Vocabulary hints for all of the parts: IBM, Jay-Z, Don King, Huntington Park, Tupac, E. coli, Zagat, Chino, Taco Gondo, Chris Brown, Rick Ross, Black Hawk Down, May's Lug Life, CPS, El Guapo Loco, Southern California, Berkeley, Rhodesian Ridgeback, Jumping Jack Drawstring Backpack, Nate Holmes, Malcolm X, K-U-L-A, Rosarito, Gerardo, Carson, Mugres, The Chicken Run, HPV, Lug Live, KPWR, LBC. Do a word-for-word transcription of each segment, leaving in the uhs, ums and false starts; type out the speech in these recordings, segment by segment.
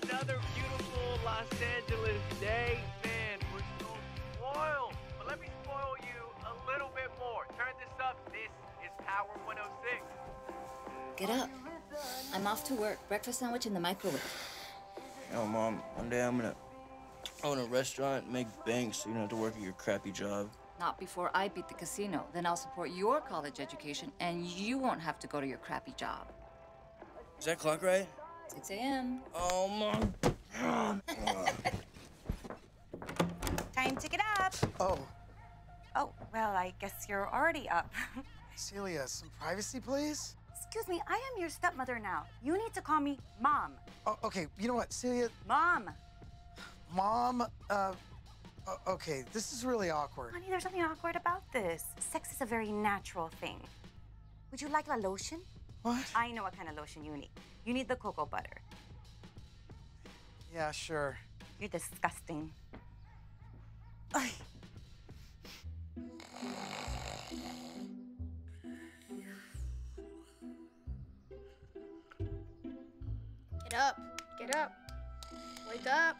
Another beautiful Los Angeles day, man. We're so spoiled. But let me spoil you a little bit more. Turn this up. This is Power one oh six. Get up. I'm off to work. Breakfast sandwich in the microwave. Yo, Mom, one day I'm gonna own a restaurant, make bank so you don't have to work at your crappy job. Not before I beat the casino. Then I'll support your college education, and you won't have to go to your crappy job. Is that clock right? six a m Oh, Mom. Time to get up. Oh. Oh, well, I guess you're already up. Celia, some privacy, please? Excuse me, I am your stepmother now. You need to call me Mom. Oh, okay, you know what, Celia? Mom. Mom, uh, okay, this is really awkward. Honey, there's nothing awkward about this. Sex is a very natural thing. Would you like a lotion? What? I know what kind of lotion you need. You need the cocoa butter. Yeah, sure. You're disgusting. Ay. Get up. Get up. Wake up.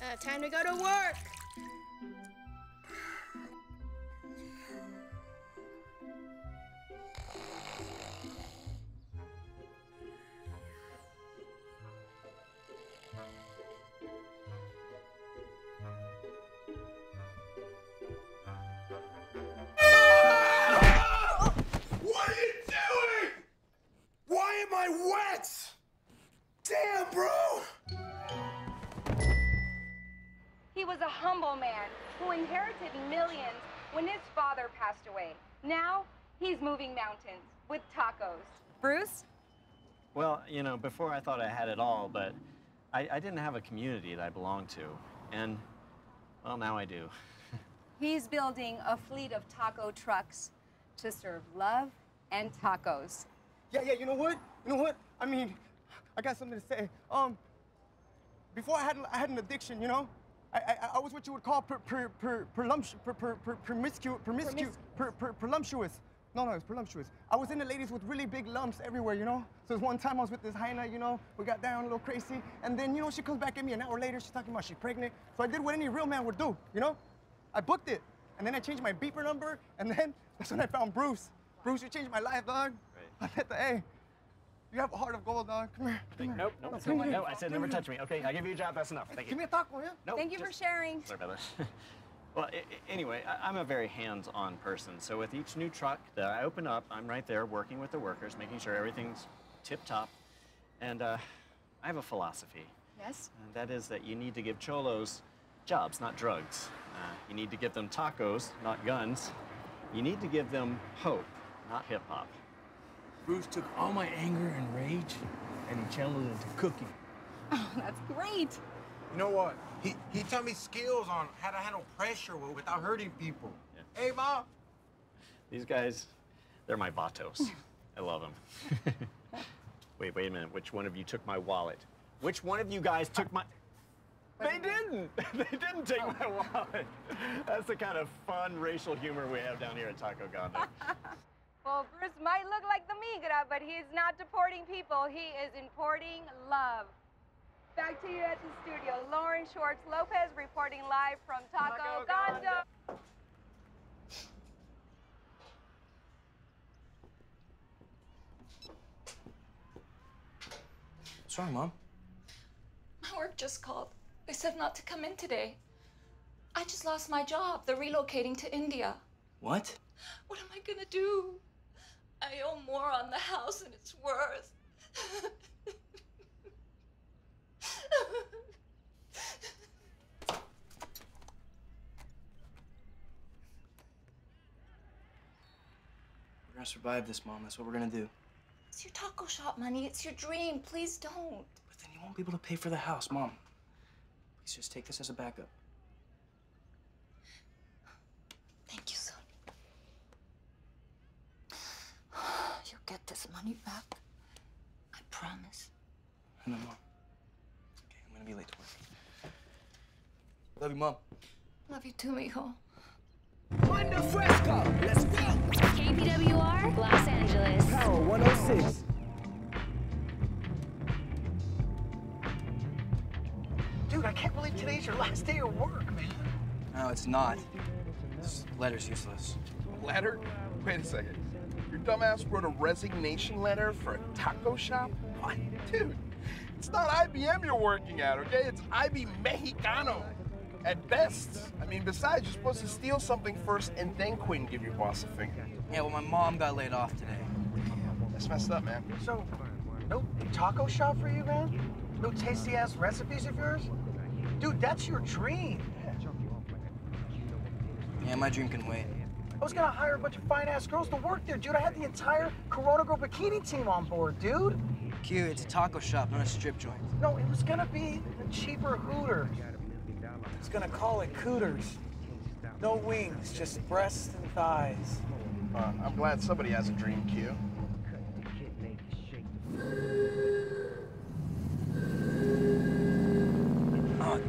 Uh, time to go to work. What are you doing? Why am I wet? Damn, bro! He was a humble man who inherited millions when his father passed away. Now, he's moving mountains with tacos. Bruce? Well, you know, before I thought I had it all, but I, I didn't have a community that I belonged to. And, well, now I do. He's building a fleet of taco trucks to serve love and tacos. Yeah, yeah, you know what? You know what? I mean, I got something to say. Um, before I had, I had an addiction, you know? I, I, I was what you would call per, per, per, perlump, per, per, per, promiscu, promiscu, per, per, presumptuous. No, no, it's presumptuous. I was in the ladies with really big lumps everywhere, you know? So there's one time I was with this hyena, you know? We got down a little crazy. And then, you know, she comes back at me an hour later. She's talking about she's pregnant. So I did what any real man would do, you know? I booked it. And then I changed my beeper number. And then that's when I found Bruce. Bruce, you changed my life, dog. Right. I said, hey, you have a heart of gold, dog. Come here. Come here. Nope, nope, no, come here. No, I said never touch me. Okay, I give you a job. That's enough. Thank you. Give me a taco, yeah? Nope, Thank you for sharing. Sorry about that. Well, anyway, I'm a very hands-on person. So with each new truck that I open up, I'm right there working with the workers, making sure everything's tip-top. And uh, I have a philosophy. Yes? And that is that you need to give cholos jobs, not drugs. Uh, you need to give them tacos, not guns. You need to give them hope, not hip-hop. Bruce took all my anger and rage, and he channeled it into cooking. Oh, that's great. You know what? He he taught me skills on how to handle pressure without hurting people. Yeah. Hey, Mom. These guys, they're my vatos. I love them. Wait, wait a minute. Which one of you took my wallet? Which one of you guys took my... They didn't. They didn't take oh. my wallet. That's the kind of fun racial humor we have down here at Taco Gondo. Well, Bruce might look like the migra, but he's not deporting people. He is importing love. Back to you at the studio. Lauren Schwartz Lopez reporting live from Taco Gondo. What's wrong, Mom? My work just called. They said not to come in today. I just lost my job. They're relocating to India. What? What am I gonna do? I owe more on the house than it's worth. We're gonna survive this, Mom. That's what we're gonna do. It's your taco shop money. It's your dream. Please don't. But then you won't be able to pay for the house, Mom. Please just take this as a backup. Thank you, son. You'll get this money back. I promise. I know, Mom. Okay, I'm gonna be late to work. Love you, Mom. Love you too, mijo. Mundo Fresco, let's go! K P W R, Los Angeles. Power one oh six. Dude, I can't believe today's your last day of work, man. No, it's not. This letter's useless. Letter? Wait a second. Your dumbass wrote a resignation letter for a taco shop? What? Dude, it's not I B M you're working at, okay? It's I B Mexicano. At best. I mean, besides, you're supposed to steal something first and then quit and give your boss a finger. Yeah, well, my mom got laid off today. Damn, that's messed up, man. So, no taco shop for you, man? No tasty-ass recipes of yours? Dude, that's your dream. Yeah, my dream can wait. I was gonna hire a bunch of fine-ass girls to work there, dude. I had the entire Corona Girl Bikini team on board, dude. Q, it's a taco shop, not a strip joint. No, it was gonna be a cheaper Hooters. It's gonna call it Cooters. No wings, just breasts and thighs. Uh, I'm glad somebody has a dream, Q. Oh,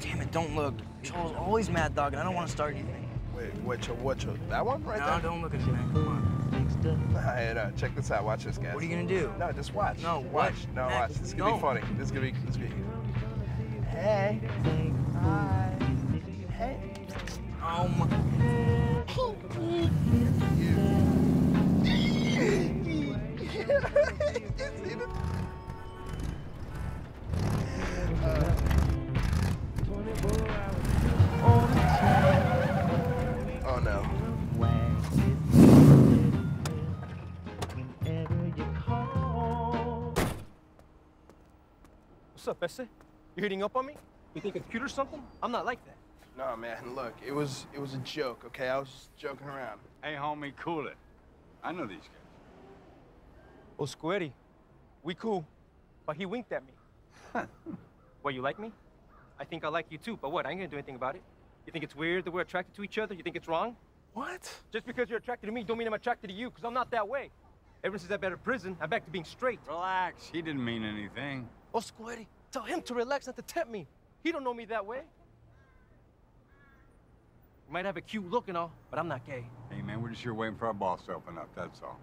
damn it, don't look. Cho's always mad dog, and I don't want to start anything. Wait, what, Cho, what, Cho? That one right no, there? No, don't look at me, man. Come on. All right, uh, check this out. Watch this, guys. What are you gonna do? No, just watch. No, watch. What? No, watch. This is gonna no. be funny. This is gonna be. This is gonna be. Hey. Hi. Hey. Oh my. It's even. Uh, Oh no. What's up, Esse? You hitting up on me? You think it's cute or something? I'm not like that. No, man, look, it was it was a joke, okay? I was just joking around. Hey, homie, cool it. I know these guys. Oh, Squiddy, we cool, but he winked at me. What, you like me? I think I like you too, but what? I ain't gonna do anything about it. You think it's weird that we're attracted to each other? You think it's wrong? What? Just because you're attracted to me don't mean I'm attracted to you, because I'm not that way. Ever since I've been out of prison, I'm back to being straight. Relax, he didn't mean anything. Oh, Squiddy, tell him to relax, not to tempt me. He don't know me that way. You might have a cute look and all, but I'm not gay. Hey, man, we're just here waiting for our boss to open up, that's all.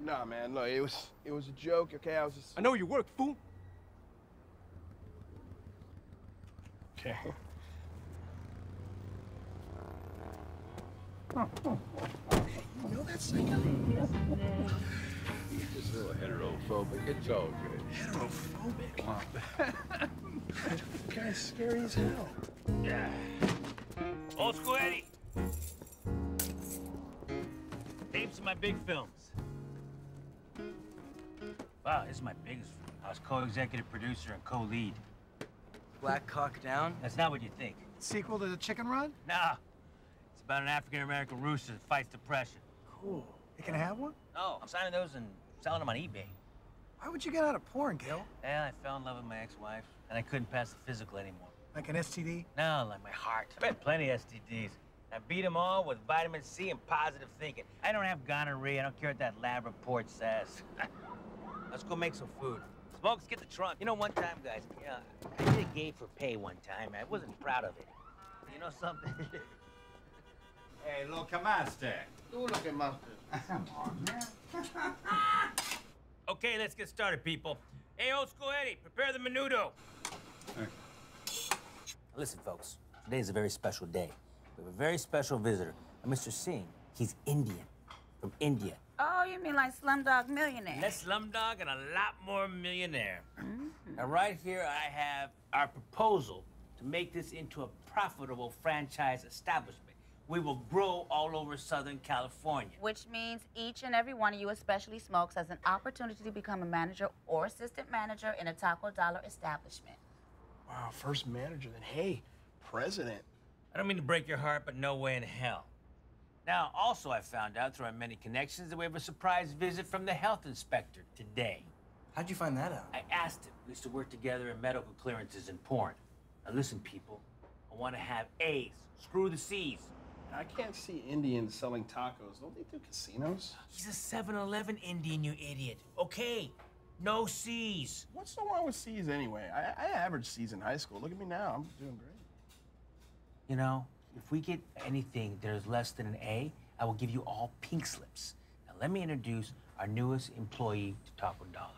Nah, man, look, it was, it was a joke, okay? I was just... I know you work, fool. Okay. Oh, oh. You know that psycho? He's just a little heterophobic. It's all good. Heterophobic? Wow. That guy's scary as hell. Yeah. Old school Eddie. Tapes of my big films. Wow, this is my biggest film. I was co-executive producer and co-lead. Black Hawk Down? That's not what you think. Sequel to The Chicken Run? Nah. About an African-American rooster that fights depression. Cool. You can have one? No, I'm signing those and selling them on eBay. Why would you get out of porn, Gil? Yeah, I fell in love with my ex-wife, and I couldn't pass the physical anymore. Like an S T D? No, like my heart. I've had plenty of S T Ds. I beat them all with vitamin C and positive thinking. I don't have gonorrhea. I don't care what that lab report says. Let's go make some food. Smokes, get the trunk. You know, one time, guys, you know, I did a gay for pay one time. I wasn't proud of it. You know something? Hey, look at master. Do look at master. Come on, man. Okay, let's get started, people. Hey, old school Eddie, prepare the menudo. Hey. Listen, folks, today is a very special day. We have a very special visitor, a Mister Singh. He's Indian, from India. Oh, you mean like Slumdog Millionaire? That's Slumdog and a lot more millionaire. Mm-hmm. Now, right here, I have our proposal to make this into a profitable franchise establishment. We will grow all over Southern California. Which means each and every one of you, especially Smokes, has an opportunity to become a manager or assistant manager in a Taco Dollar establishment. Wow, first manager, then hey, president. I don't mean to break your heart, but no way in hell. Now, also I found out through our many connections that we have a surprise visit from the health inspector today. How'd you find that out? I asked him. We used to work together in medical clearances and porn. Now listen, people, I want to have A's. Screw the C's. I can't see Indians selling tacos. Don't they do casinos? He's a seven eleven Indian, you idiot. Okay, no C's. What's so wrong with C's anyway? I, I averaged C's in high school. Look at me now. I'm doing great. You know, If we get anything that is less than an A, I will give you all pink slips. Now let me introduce our newest employee to Taco Dollar.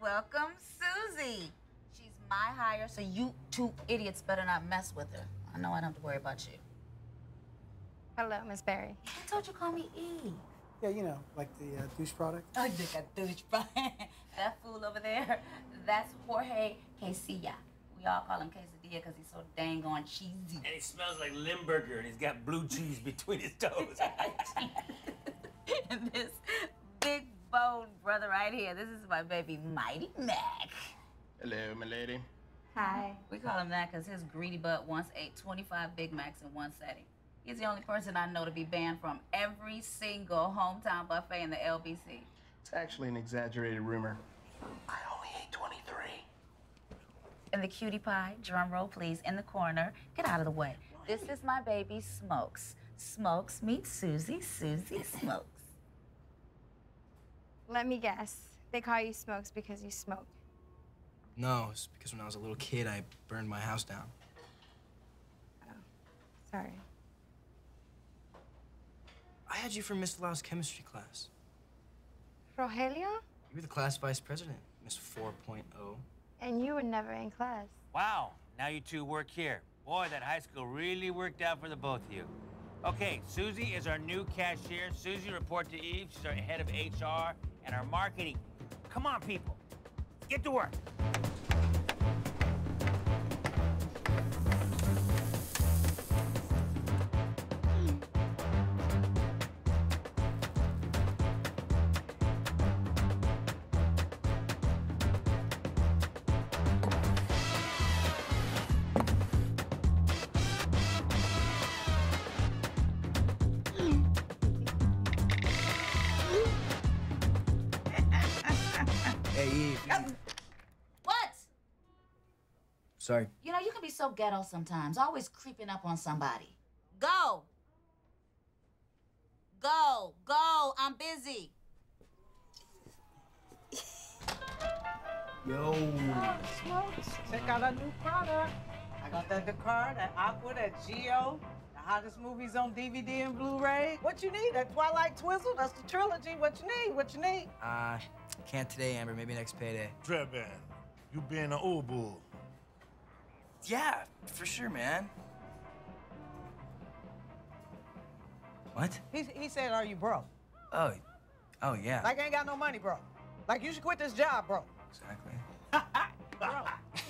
Welcome, Susie. She's my hire, so you two idiots better not mess with her. I know I don't have to worry about you. Hello, Miss Barry. I told you call me Eve. Yeah, you know, like the uh, douche product. Oh, you got douche product. That fool over there, that's Jorge Quesilla. We all call him quesadilla because he's so dang on cheesy. And he smells like Limburger, and he's got blue cheese between his toes. And this big, bone brother right here, this is my baby, Mighty Mac. Hello, my lady. Hi. We call him that because his greedy butt once ate twenty-five Big Macs in one setting. He's the only person I know to be banned from every single hometown buffet in the L B C. It's actually an exaggerated rumor. I only ate twenty-three. And the cutie pie, drum roll please, in the corner. Get out of the way. This is my baby, Smokes. Smokes meets Susie, Susie Smokes. Let me guess. They call you Smokes because you smoke. No, it's because when I was a little kid, I burned my house down. Oh, sorry. I had you for Miss Lau's chemistry class. Rogelio? You were the class vice president, Miss four point oh. And you were never in class. Wow, now you two work here. Boy, that high school really worked out for the both of you. Okay, Susie is our new cashier. Susie, report to Eve. She's our head of H R and our marketing. Come on, people, get to work. Sorry. You know, you can be so ghetto sometimes, always creeping up on somebody. Go. Go, go, I'm busy. Yo. Smokes, check out our new product. I got that Dakar, that Aqua, that Geo, the hottest movies on D V D and Blu-ray. What you need, that Twilight Twizzle, that's the trilogy. What you need, what you need? Uh, can't today, Amber, maybe next payday. Dreadband, you being an old bull. Yeah, for sure, man. What? He, he said, are you broke? Oh, oh, yeah. Like I ain't got no money, bro. Like you should quit this job, bro. Exactly. Bro,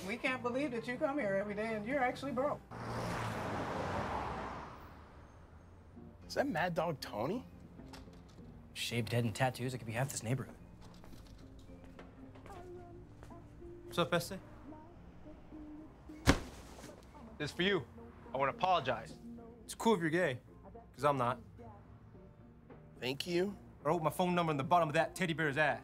we can't believe that you come here every day and you're actually broke. Is that Mad Dog Tony? Shaved head and tattoos, it could be half this neighborhood. What's up, Bessie? This is for you. I want to apologize. It's cool if you're gay, because I'm not. Thank you. I wrote my phone number on the bottom of that teddy bear's ass.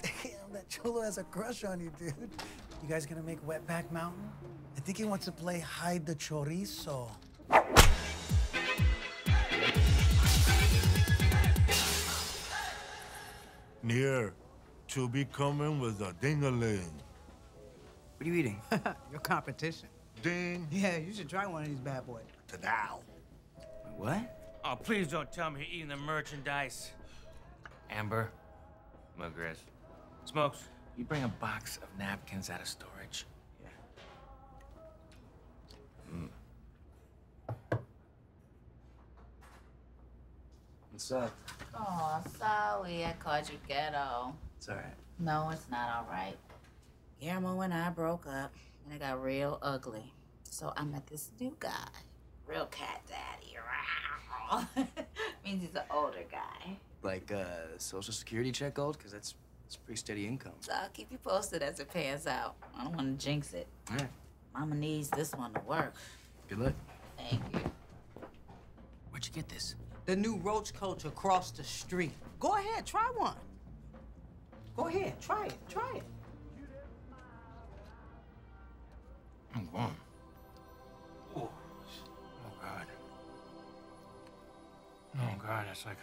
Damn, that cholo has a crush on you, dude. You guys gonna make Wetback Mountain? I think he wants to play Hide the Chorizo. Near. She'll be coming with a ding-a-ling. What are you eating? Your competition. Ding. Yeah, you should try one of these bad boys. Ta-dow. What? Oh, please don't tell me you're eating the merchandise. Amber, Mugres, Smokes, you bring a box of napkins out of storage. Yeah. Mm. What's up? Oh, sorry, I called you ghetto. It's all right. No, it's not all right. Guillermo and I broke up, and it got real ugly. So I met this new guy, real cat daddy. Means he's an older guy. Like uh, Social Security check old? Because that's, that's pretty steady income. So I'll keep you posted as it pans out. I don't want to jinx it. All right. Mama needs this one to work. Good luck. Thank you. Where'd you get this? The new roach coach across the street. Go ahead, try one. Go ahead, try it, try it. I'm going. Oh, oh God. Oh God, that's like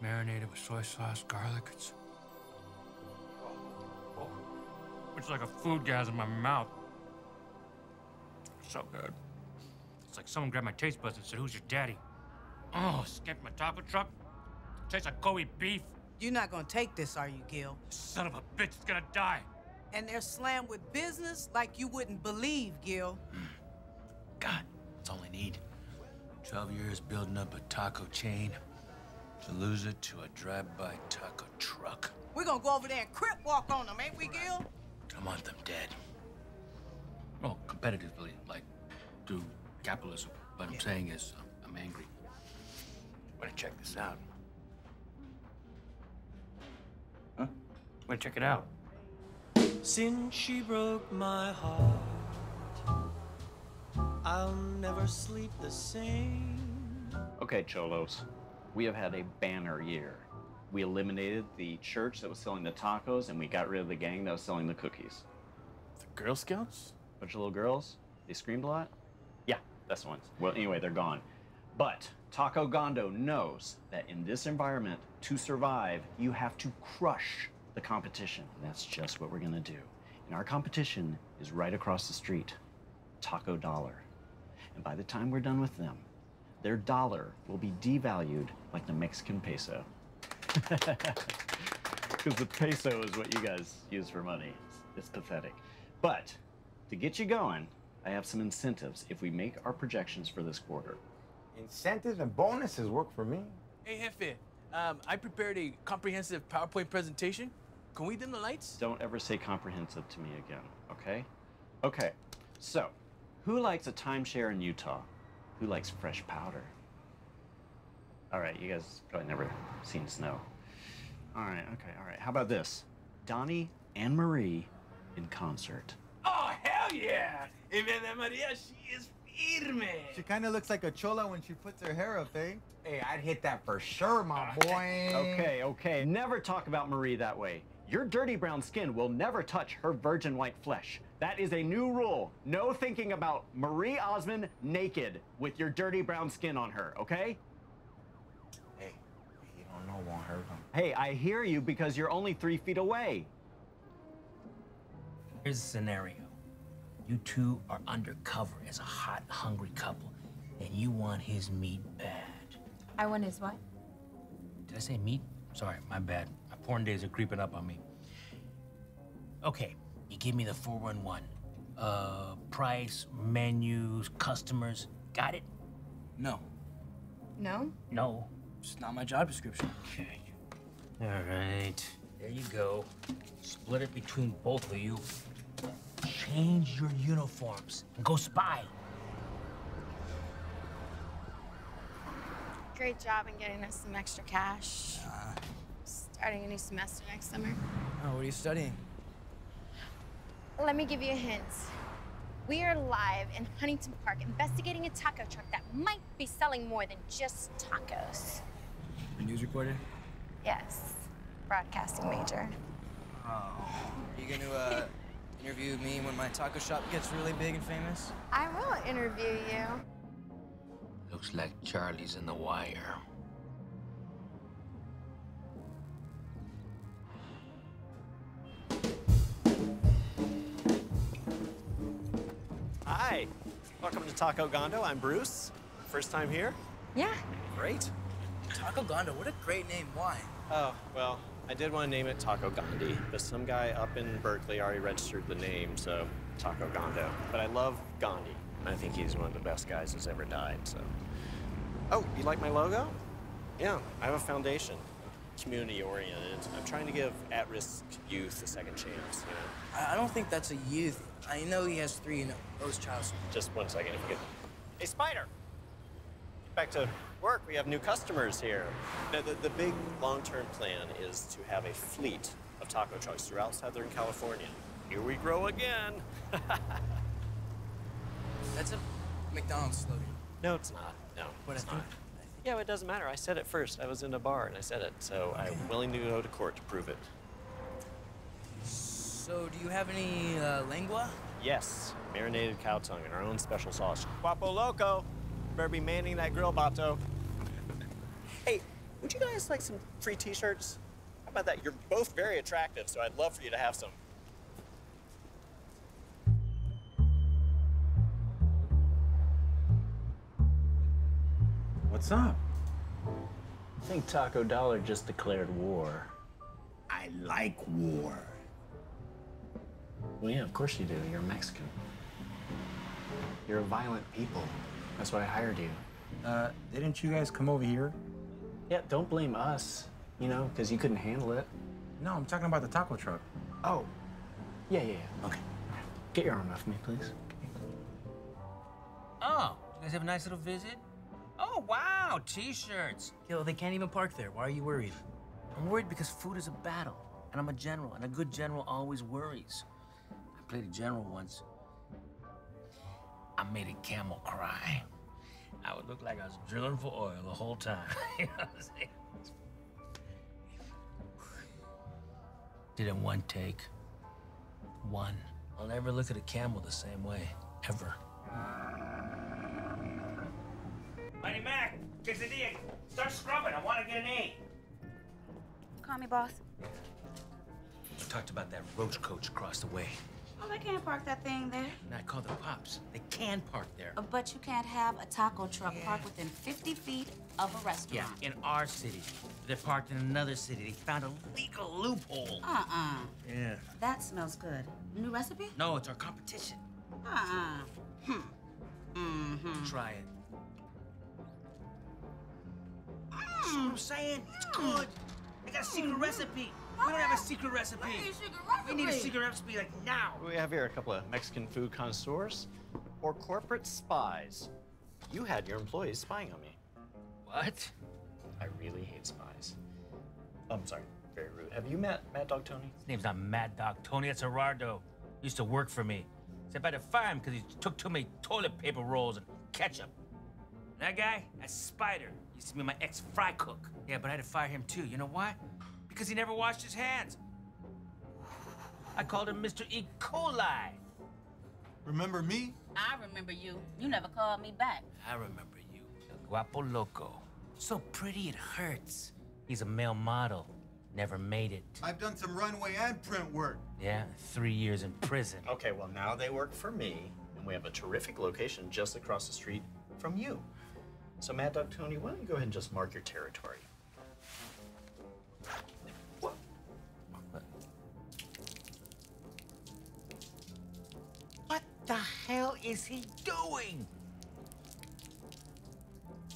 marinated with soy sauce, garlic. It's. Oh, oh. It's like a food gas in my mouth. So good. It's like someone grabbed my taste buds and said, who's your daddy? Oh, skipped my taco truck. It tastes like Kobe beef. You're not gonna take this, are you, Gil? Son of a bitch, it's gonna die. And they're slammed with business like you wouldn't believe, Gil. God, that's all I need. Twelve years building up a taco chain. To lose it to a drive-by taco truck. We're gonna go over there and crip walk on them, ain't we, Gil? I want them dead. Oh, competitively, like through capitalism. What I'm yeah. saying is, um, I'm angry. Wanna check this out? Huh? Wanna check it out? Since she broke my heart, I'll never sleep the same. Okay, Cholos, we have had a banner year. We eliminated the church that was selling the tacos, and we got rid of the gang that was selling the cookies. The Girl Scouts? Bunch of little girls. They screamed a lot. Yeah, that's the ones. Well, anyway, they're gone. But Taco Gondo knows that in this environment, to survive, you have to crush the competition. And that's just what we're gonna do. And our competition is right across the street, Taco Dollar. And by the time we're done with them, their dollar will be devalued like the Mexican peso. Because the peso is what you guys use for money. It's, it's pathetic. But to get you going, I have some incentives if we make our projections for this quarter. Incentives and bonuses work for me. Hey, Jefe, um, I prepared a comprehensive PowerPoint presentation. Can we dim the lights? Don't ever say comprehensive to me again, okay? Okay, so who likes a timeshare in Utah? Who likes fresh powder? All right, you guys probably never seen snow. All right, okay, all right. How about this? Donnie and Marie in concert. Oh, hell yeah! Eva Maria, she is firme. She kind of looks like a chola when she puts her hair up, eh? Hey, I'd hit that for sure, my boy. Okay, okay. Never talk about Marie that way. Your dirty brown skin will never touch her virgin white flesh. That is a new rule. No thinking about Marie Osmond naked with your dirty brown skin on her, okay? No one heard him. Hey, I hear you because you're only three feet away. Here's the scenario. You two are undercover as a hot, hungry couple, and you want his meat bad. I want his what? Did I say meat? Sorry, my bad. My porn days are creeping up on me. Okay, you give me the four one one. Uh, price, menus, customers. Got it? No. No? No. It's not my job description. Okay. All right. There you go. Split it between both of you. Change your uniforms and go spy. Great job in getting us some extra cash. Uh, Starting a new semester next summer. Oh, what are you studying? Let me give you a hint. We are live in Huntington Park investigating a taco truck that might be selling more than just tacos. A news reporter? Yes, broadcasting major. Oh, are you gonna uh, interview me when my taco shop gets really big and famous? I will interview you. Looks like Charlie's in the wire. Hi, welcome to Taco Gondo. I'm Bruce. First time here? Yeah. Great. Taco Gondo, what a great name. Why? Oh, well, I did want to name it Taco Gandhi, but some guy up in Berkeley already registered the name, so Taco Gondo. But I love Gandhi. I think he's one of the best guys that's ever died, so. Oh, you like my logo? Yeah, I have a foundation. Community oriented. I'm trying to give at-risk youth a second chance, you know? I don't think that's a youth. I know he has three and owes child support. Just one second, if you could. Hey, Spider! Get back to work. We have new customers here. Now, the, the big long-term plan is to have a fleet of taco trucks throughout Southern California. Here we grow again. That's a McDonald's slogan. No, it's not. No, but it's not. Yeah, it doesn't matter. I said it first. I was in a bar and I said it, so okay. I'm willing to go to court to prove it. So, do you have any uh, lengua? Yes, marinated cow tongue and our own special sauce. Guapo Loco! Better be manning that grill, Bato. Hey, would you guys like some free t-shirts? How about that? You're both very attractive, so I'd love for you to have some. What's up? I think Taco Dollar just declared war. I like war. Well, yeah, of course you do. You're Mexican. You're a violent people. That's why I hired you. Uh, didn't you guys come over here? Yeah, don't blame us, you know, because you couldn't handle it. No, I'm talking about the taco truck. Oh. Yeah, yeah, yeah. Okay. Get your arm off me, please. Oh, you guys have a nice little visit? Oh, wow, T-shirts. Yo, they can't even park there. Why are you worried? I'm worried because food is a battle, and I'm a general, and a good general always worries. I played a general once. I made a camel cry. I would look like I was drilling for oil the whole time. You know what I'm saying? Did it one take. One. I'll never look at a camel the same way, ever. Mighty Mac, quesadilla, start scrubbing. I want to get an eight. Call me, boss. We talked about that roach coach across the way. Well, they can't park that thing there. And I called the cops. They can park there. Uh, but you can't have a taco truck yeah. parked within fifty feet of a restaurant. Yeah, in our city. They're parked in another city. They found a legal loophole. Uh-uh. Yeah. That smells good. New recipe? No, it's our competition. Uh-uh. Hmm. Mm-hmm. Try it. Mm. That's what I'm saying. Mm. It's good. They got a secret mm-hmm. recipe. We don't have a secret recipe. We need a secret recipe. We need a secret recipe, like, now. We have here a couple of Mexican food connoisseurs or corporate spies. You had your employees spying on me. What? I really hate spies. Oh, I'm sorry. Very rude. Have you met Mad Dog Tony? His name's not Mad Dog Tony. It's Gerardo. He used to work for me. Except I had to fire him because he took too many toilet paper rolls and ketchup. And that guy, that's Spider. He used to be my ex-fry cook. Yeah, but I had to fire him, too. You know why? Because he never washed his hands. I called him Mister E. coli. Remember me? I remember you. You never called me back. I remember you. El Guapo Loco. So pretty it hurts. He's a male model. Never made it. I've done some runway and print work. Yeah, three years in prison. Okay, well, now they work for me, and we have a terrific location just across the street from you. So, Mad Dog Tony, why don't you go ahead and just mark your territory? What the hell is he doing?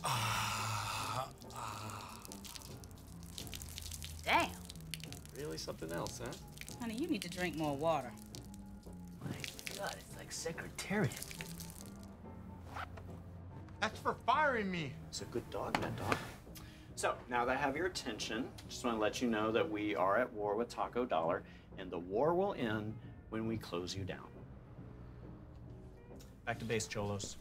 Uh, uh. Damn. Really something else, huh? Honey, you need to drink more water. My God, it's like Secretariat. That's for firing me. It's a good dog, that dog. So, now that I have your attention, just want to let you know that we are at war with Taco Dollar, and the war will end when we close you down. Back to base, Cholos.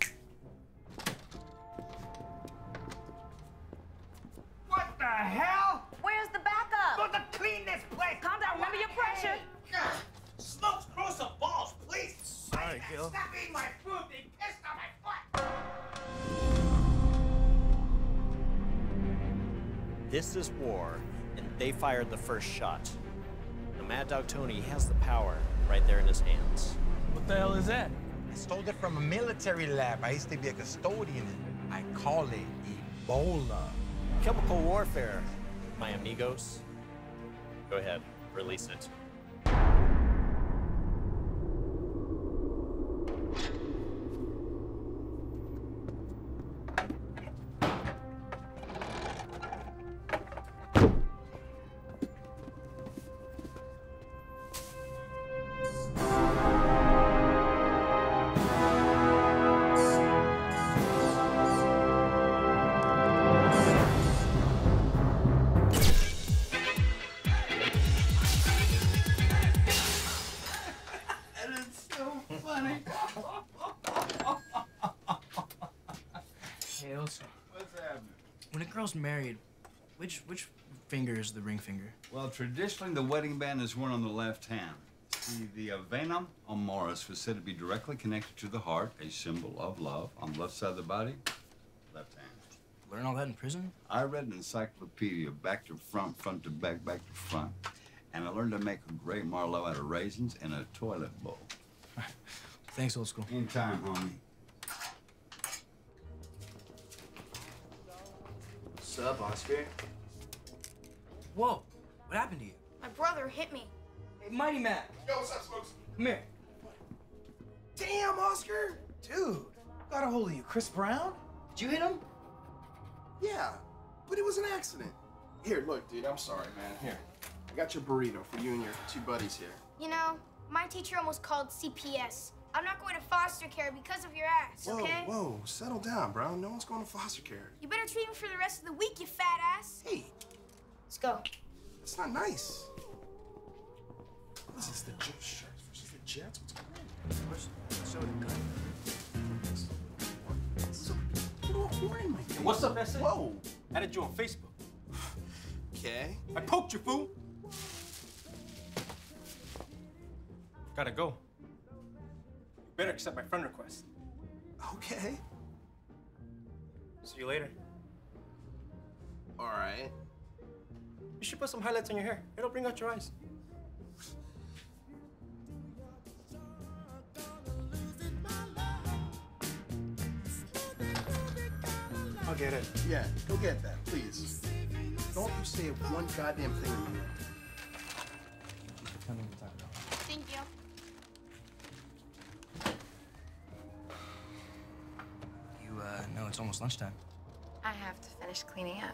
What the hell? Where's the backup? Go to clean this place. Calm down. Remember your pressure. Hey. Smokes, grow some balls, please. Sorry, Gil. Stop eating my food. They pissed on my foot. This is war, and they fired the first shot. The Mad Dog Tony has the power right there in his hands. What the hell is that? I stole it from a military lab. I used to be a custodian. I call it Ebola. Chemical warfare, my amigos. Go ahead, release it. Married, which which finger is the ring finger? Well, traditionally the wedding band is worn on the left hand. See, the uh, vena amoris was said to be directly connected to the heart, a symbol of love. On the left side of the body, left hand. Learn all that in prison? I read an encyclopedia, back to front, front to back, back to front, and I learned to make a great marlowe out of raisins in a toilet bowl. Thanks, old school. Anytime, homie. What's up, Oscar? Whoa, what happened to you? My brother hit me. Hey, Mighty Mac. Yo, what's up, Smokes? Come here. Damn, Oscar! Dude, got a hold of you. Chris Brown? Did you hit him? Yeah, but it was an accident. Here, look, dude, I'm sorry, man. Here, I got your burrito for you and your two buddies here. You know, my teacher almost called C P S. I'm not going to foster care because of your ass, whoa, okay? Whoa, whoa, settle down, bro. No one's going to foster care. You better treat him for the rest of the week, you fat ass. Hey. Let's go. That's not nice. This is the Jets shirts versus the Jets. What's going on? Show the gun. Hey, what's up, S A? Whoa. Added you on Facebook. Okay. I poked you, fool. Gotta go. Better accept my friend request. Okay. See you later. All right. You should put some highlights on your hair. It'll bring out your eyes. I'll get it. Yeah, go get that, please. Don't you say one goddamn thing to me. Thank you. Uh, no, it's almost lunchtime. I have to finish cleaning up.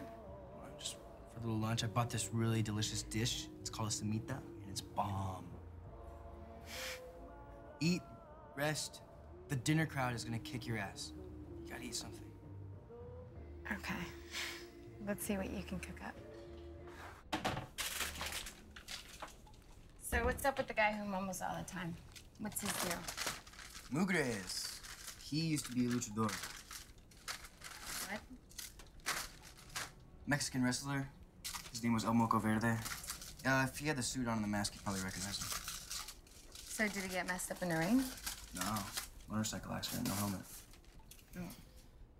Right, just for a little lunch, I bought this really delicious dish. It's called a semita, and it's bomb. Eat, rest. The dinner crowd is gonna kick your ass. You gotta eat something. Okay. Let's see what you can cook up. So what's up with the guy who mumbles all the time? What's his deal? Mugres. He used to be a luchador. What? Mexican wrestler. His name was El Moco Verde. Uh, if he had the suit on and the mask, you'd probably recognize him. So did he get messed up in the ring? No. Motorcycle accident, no helmet. Oh.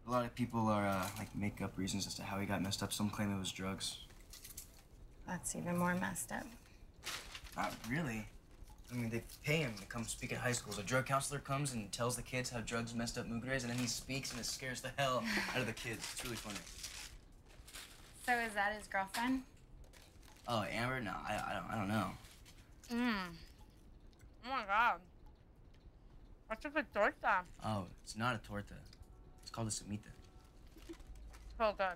A lot of people are, uh, like, make up reasons as to how he got messed up. Some claim it was drugs. That's even more messed up. Not really. I mean, they pay him to come speak at high schools. A drug counselor comes and tells the kids how drugs messed up Mugres, and then he speaks and it scares the hell out of the kids. It's really funny. So is that his girlfriend? Oh, Amber? No, I, I, don't, I don't know. Mmm. Oh, my God. What's up with torta? Oh, it's not a torta. It's called a semita. Oh, God.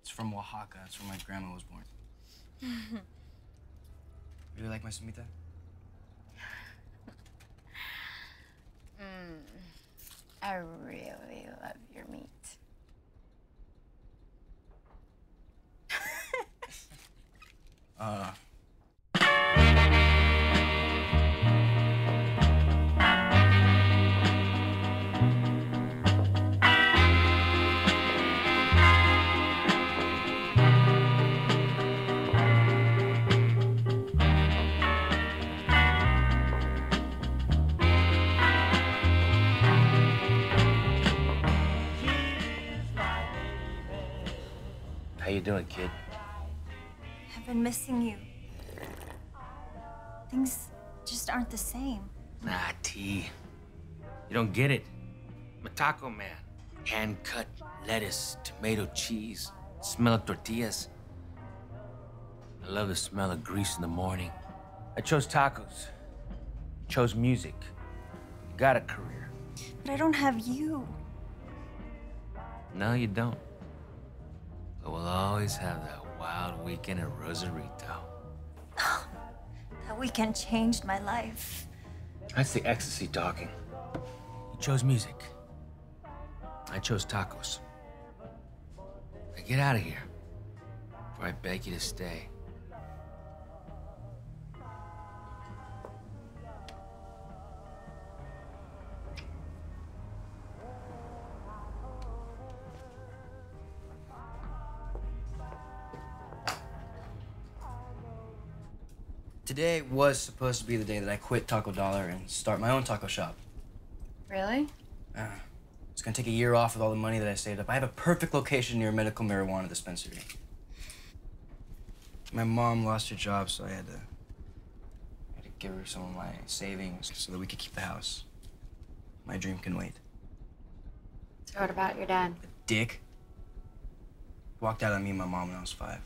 It's from Oaxaca. That's where my grandma was born. Really like my semita? Mmm, I really love your meat. uh. How you doing, kid? I've been missing you. Things just aren't the same. Nah, T. You don't get it. I'm a taco man. Hand-cut lettuce, tomato, cheese, smell of tortillas. I love the smell of grease in the morning. I chose tacos. I chose music. I got a career. But I don't have you. No, you don't. But we'll always have that wild weekend at Rosarito. Oh, that weekend changed my life. That's the ecstasy talking. You chose music. I chose tacos. Now get out of here, before I beg you to stay. Today was supposed to be the day that I quit Taco Dollar and start my own taco shop. Really? Uh, it's gonna take a year off with all the money that I saved up. I have a perfect location near a medical marijuana dispensary. My mom lost her job, so I had to, I had to give her some of my savings so that we could keep the house. My dream can wait. So what about your dad? A dick. Walked out on me and my mom when I was five.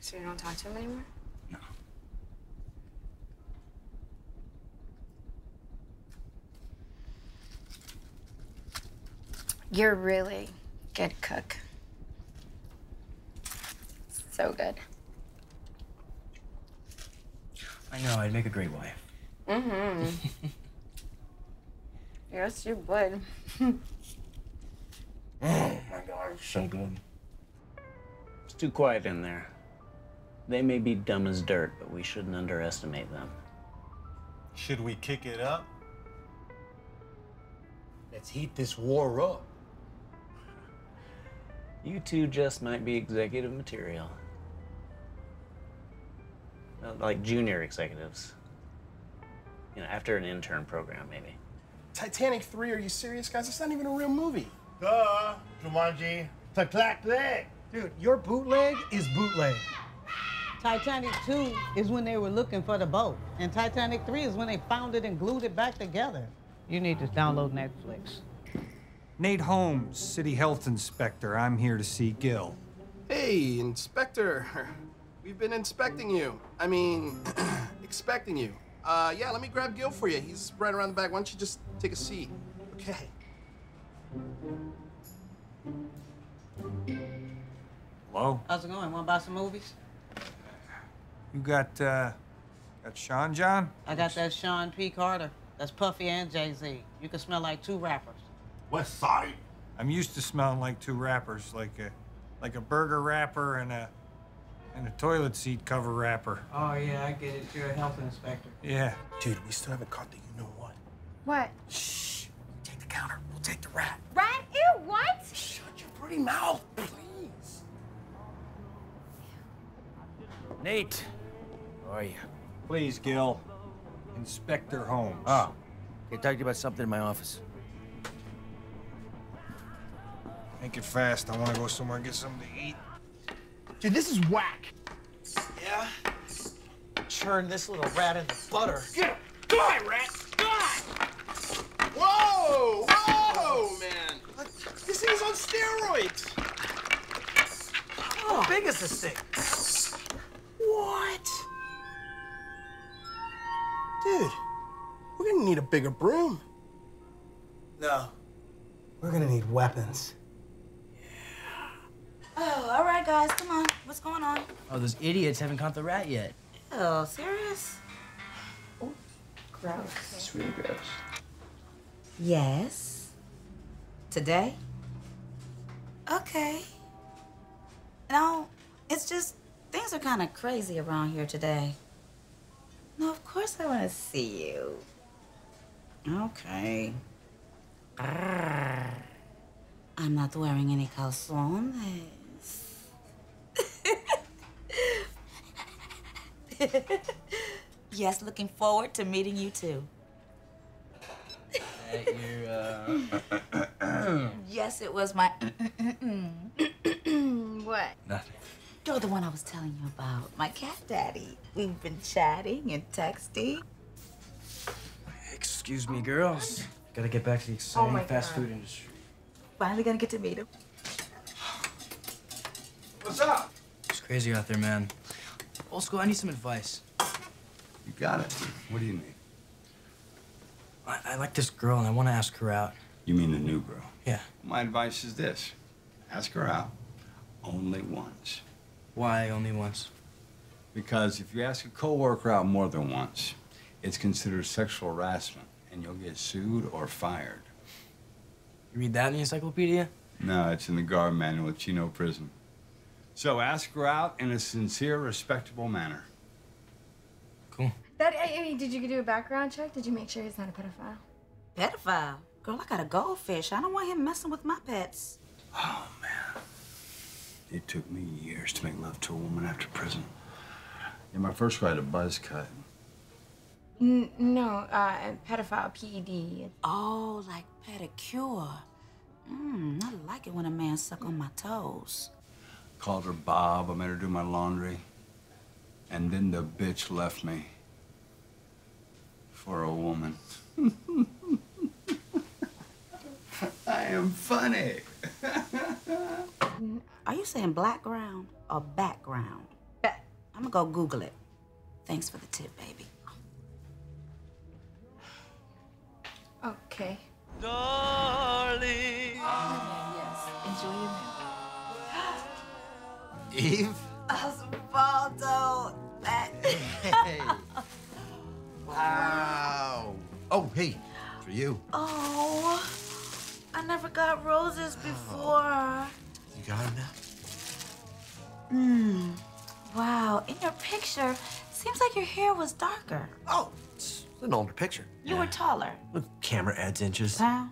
So you don't talk to him anymore? No. You're really good cook. So good. I know, I'd make a great wife. Mm-hmm. Yes, you would. Oh my God, it's so good. It's too quiet in there. They may be dumb as dirt, but we shouldn't underestimate them. Should we kick it up? Let's heat this war up. You two just might be executive material. Like junior executives. You know, after an intern program, maybe. Titanic three, are you serious, guys? It's not even a real movie. Duh, Jumanji. Clack-clack-clack. Dude, your bootleg is bootleg. Titanic two is when they were looking for the boat, and Titanic three is when they found it and glued it back together. You need to download Netflix. Nate Holmes, City Health Inspector. I'm here to see Gil. Hey, Inspector. We've been inspecting you. I mean, expecting you. Uh, yeah, let me grab Gil for you. He's right around the back. Why don't you just take a seat? Okay. Hello? How's it going? Want to buy some movies? You got, uh, got Sean John? I got that Sean P. Carter. That's Puffy and Jay-Z. You can smell like two rappers. West Side. I'm used to smelling like two rappers, like a, like a burger wrapper and a, and a toilet seat cover wrapper. Oh yeah, I get it. You're a health inspector. Yeah. Dude, we still haven't caught the you know what. What? Shh. Take the counter. We'll take the rat. Rat? Ew, what? Shut your pretty mouth, please. Nate. How are you? Please, Gil. Inspector Holmes. Oh. They talked to you about something in my office. Make it fast. I want to go somewhere and get something to eat. Dude, this is whack. Yeah? Churn this little rat in the butter. Get him! Die, rat! Die! Whoa! Whoa, man! Look, this thing's on steroids! How big is this thing? What? Dude, we're gonna need a bigger broom. No. We're gonna need weapons. Oh, all right, guys, come on. What's going on? Oh, those idiots haven't caught the rat yet. Oh, serious? Oh, gross. It's really gross. Yes. Today? Okay. No, it's just things are kind of crazy around here today. No, of course I want to see you. Okay. Brr. I'm not wearing any calzones. Yes, looking forward to meeting you too. That you, uh... Yes, it was my. What? Nothing. You're the one I was telling you about, my cat daddy. We've been chatting and texting. Excuse me, girls. Gotta get back to the exciting oh fast God. food industry. Finally gonna get to meet him. What's up? It's crazy out there, man. Old school, I need some advice. You got it. What do you need? I, I like this girl and I want to ask her out. You mean the new girl? Yeah. My advice is this. Ask her out only once. Why only once? Because if you ask a coworker out more than once, it's considered sexual harassment and you'll get sued or fired. You read that in the encyclopedia? No, it's in the guard manual at Chino Prison. So ask her out in a sincere, respectable manner. Cool. That, I mean, did you do a background check? Did you make sure he's not a pedophile? Pedophile? Girl, I got a goldfish. I don't want him messing with my pets. Oh, man. It took me years to make love to a woman after prison. And my first ride, a buzz cut. N no, uh, pedophile, P E D. Oh, like pedicure. Mmm, I like it when a man suck on my toes. Called her Bob, I made her do my laundry. And then the bitch left me. For a woman. I am funny. saying blackground or background? Back. I'm gonna go Google it. Thanks for the tip, baby. Okay. Darling. Oh, yes. Enjoy your meal. Eve? Osvaldo. That. Hey. Wow. Oh, hey. For you. Oh. I never got roses before. Oh. You got them now? Mmm. Wow. In your picture, seems like your hair was darker. Oh. It's an older picture. You yeah. were taller. Well, camera adds inches. Huh?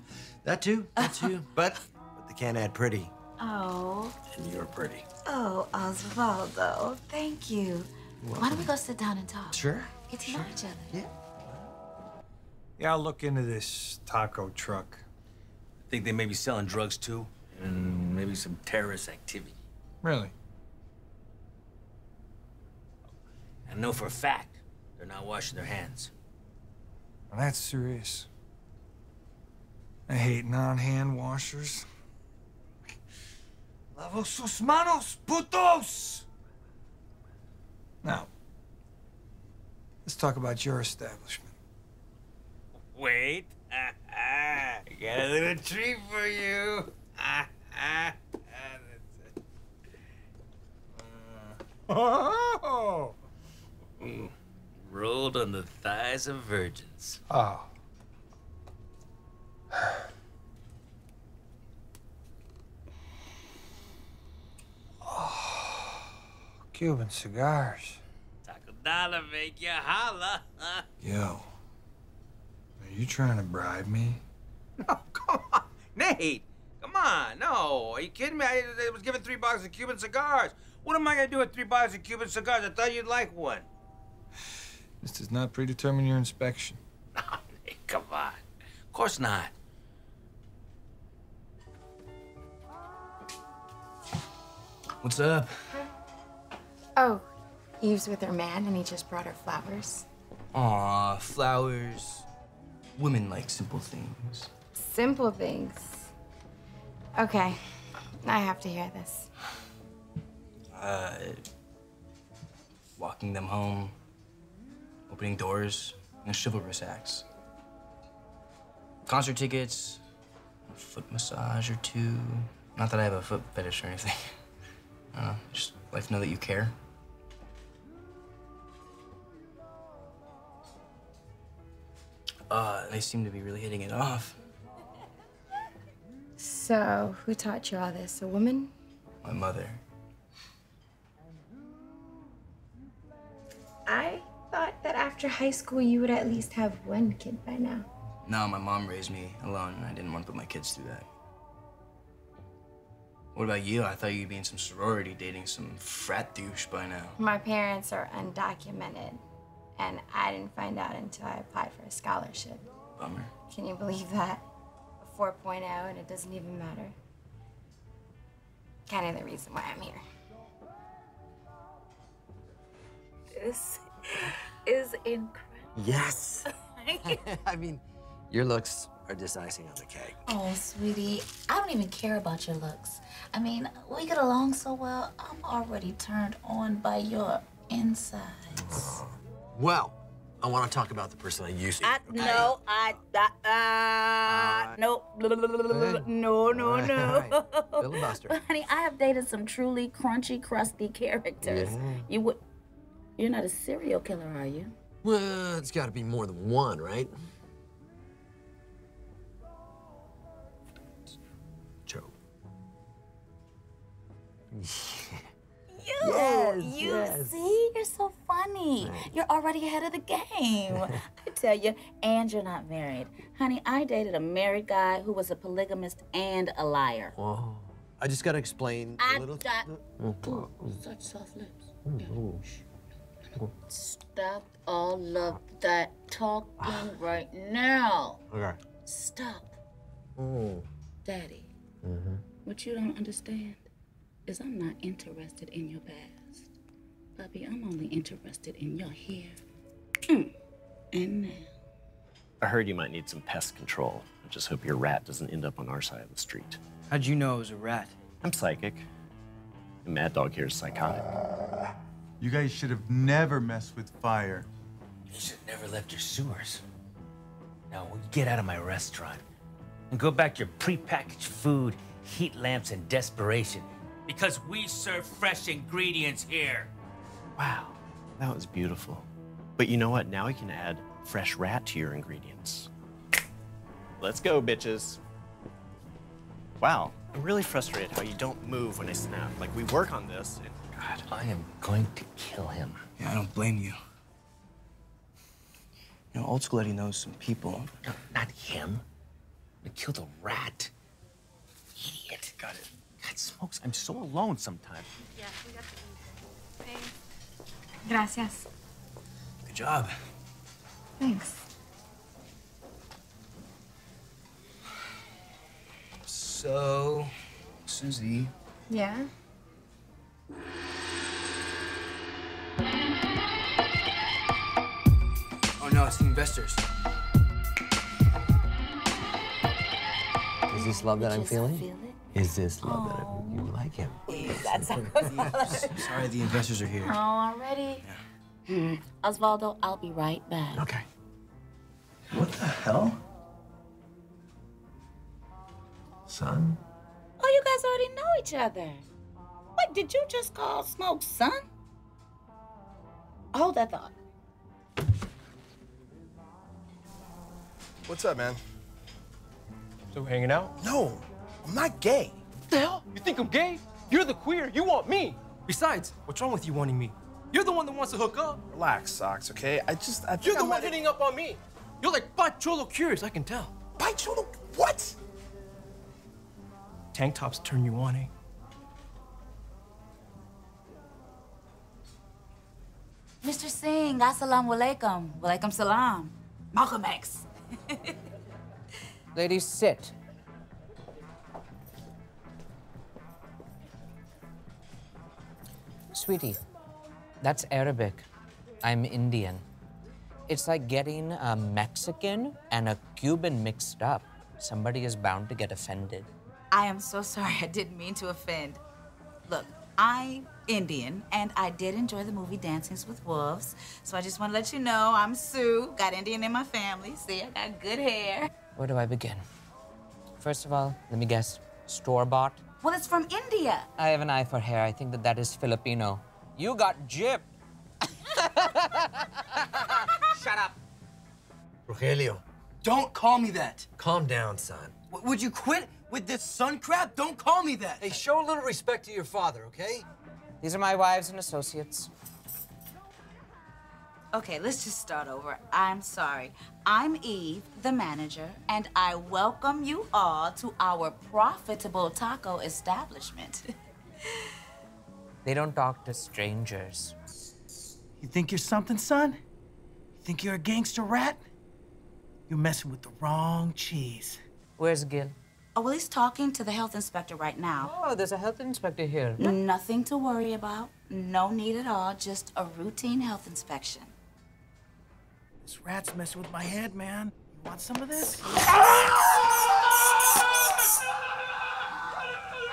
That too, that too. But, but they can't add pretty. Oh. And you're pretty. Oh, Osvaldo, thank you. Why don't we go sit down and talk? Sure. Get to sure. know each other. Yeah. Yeah, I'll look into this taco truck. I think they may be selling drugs too, and maybe some terrorist activity. Really? I know for a fact they're not washing their hands. Well, that's serious. I hate non-hand washers. Lavo sus manos, putos! Now, let's talk about your establishment. Wait. I got a little treat for you. Oh! Mm. Rolled on the thighs of virgins. Oh. Oh. Cuban cigars. Taco Dollar make you holla. Huh? Yo. Are you trying to bribe me? No, come on. Nate, come on. No, are you kidding me? I, I was given three boxes of Cuban cigars. What am I going to do with three boxes of Cuban cigars? I thought you'd like one. This does not predetermine your inspection. No, hey, come on. Of course not. What's up? Oh, Eve's with her man, and he just brought her flowers. Aw, flowers. Women like simple things. Simple things? Okay, I have to hear this. Uh, walking them home. Opening doors, and the chivalrous acts. Concert tickets, a foot massage or two. Not that I have a foot fetish or anything. I don't know, just like to know that you care. Uh, they seem to be really hitting it off. So, who taught you all this, a woman? My mother. I? I thought that after high school, you would at least have one kid by now. No, my mom raised me alone, and I didn't want to put my kids through that. What about you? I thought you'd be in some sorority dating some frat douche by now. My parents are undocumented, and I didn't find out until I applied for a scholarship. Bummer. Can you believe that? A four point oh, and it doesn't even matter. Kind of the reason why I'm here. This is incredible. Yes. I mean, your looks are just icing on the cake. Oh, sweetie, I don't even care about your looks. I mean, we get along so well, I'm already turned on by your insides. Well, I want to talk about the person I used to. I, okay? No, I, I, uh, uh, no, right. no, no, right. no. Right. Filibuster. But honey, I have dated some truly crunchy, crusty characters. Yeah. You would. You're not a serial killer, are you? Well, it's got to be more than one, right? Joe. You, yes, you yes. see, you're so funny. Right. You're already ahead of the game. I tell you, and you're not married. Honey, I dated a married guy who was a polygamist and a liar. Whoa. I just got to explain I a little. Got... Oh, such soft lips. Ooh. Stop all of that talking right now. Okay. Stop. Oh. Daddy, mm-hmm. what you don't understand is I'm not interested in your past. Puppy, I'm only interested in your here and now. I heard you might need some pest control. I just hope your rat doesn't end up on our side of the street. How'd you know it was a rat? I'm psychic. The Mad Dog here is psychotic. Uh, you guys should have never messed with fire. You should have never left your sewers. Now, get out of my restaurant and go back to your prepackaged food, heat lamps, and desperation, because we serve fresh ingredients here. Wow, that was beautiful. But you know what? Now we can add fresh rat to your ingredients. Let's go, bitches. Wow, I'm really frustrated how you don't move when I snap. Like, we work on this, and God, I am going to kill him. Yeah, I don't blame you. You know, old school Eddie knows some people. No, not him. I killed a rat. Idiot. Got it. God, Smokes, I'm so alone sometimes. Yeah, we got the thing. Gracias. Good job. Thanks. So, Susie. Yeah? Oh no, it's the investors. Is this love that I'm feeling? Feel Is this love Aww. that I, you like him? That's I'm sorry the investors are here. Oh, already? Yeah. Mm. Osvaldo, I'll be right back. Okay. What the hell? Son? Oh, you guys already know each other. What, did you just call Smoke son? Hold that thought. What's up, man? So we're hanging out? No, I'm not gay. What the hell? You think I'm gay? You're the queer, you want me. Besides, what's wrong with you wanting me? You're the one that wants to hook up. Relax, Socks, okay? I just, I You're the I'm one hitting it. up on me. You're like Pacholo curious, I can tell. Pacholo, what? Tank tops turn you on, eh? Mister Singh, assalamu alaikum. Walaikum salam. Malcolm X. Ladies, sit. Sweetie, that's Arabic. I'm Indian. It's like getting a Mexican and a Cuban mixed up. Somebody is bound to get offended. I am so sorry, I didn't mean to offend. Look, I'm Indian, and I did enjoy the movie Dancing with Wolves, so I just want to let you know I'm Sue, got Indian in my family, see, I got good hair. Where do I begin? First of all, let me guess, store-bought? Well, it's from India. I have an eye for hair, I think that that is Filipino. You got gypped. Shut up. Rogelio, don't call me that. Calm down, son. W- would you quit? With this sun crap, don't call me that. Hey, show a little respect to your father, okay? These are my wives and associates. Okay, let's just start over. I'm sorry. I'm Eve, the manager, and I welcome you all to our profitable taco establishment. They don't talk to strangers. You think you're something, son? You think you're a gangster rat? You're messing with the wrong cheese. Where's Gil? Oh, well, he's talking to the health inspector right now. Oh, there's a health inspector here. Nothing to worry about. No need at all. Just a routine health inspection. This rat's messing with my head, man. You want some of this? uh,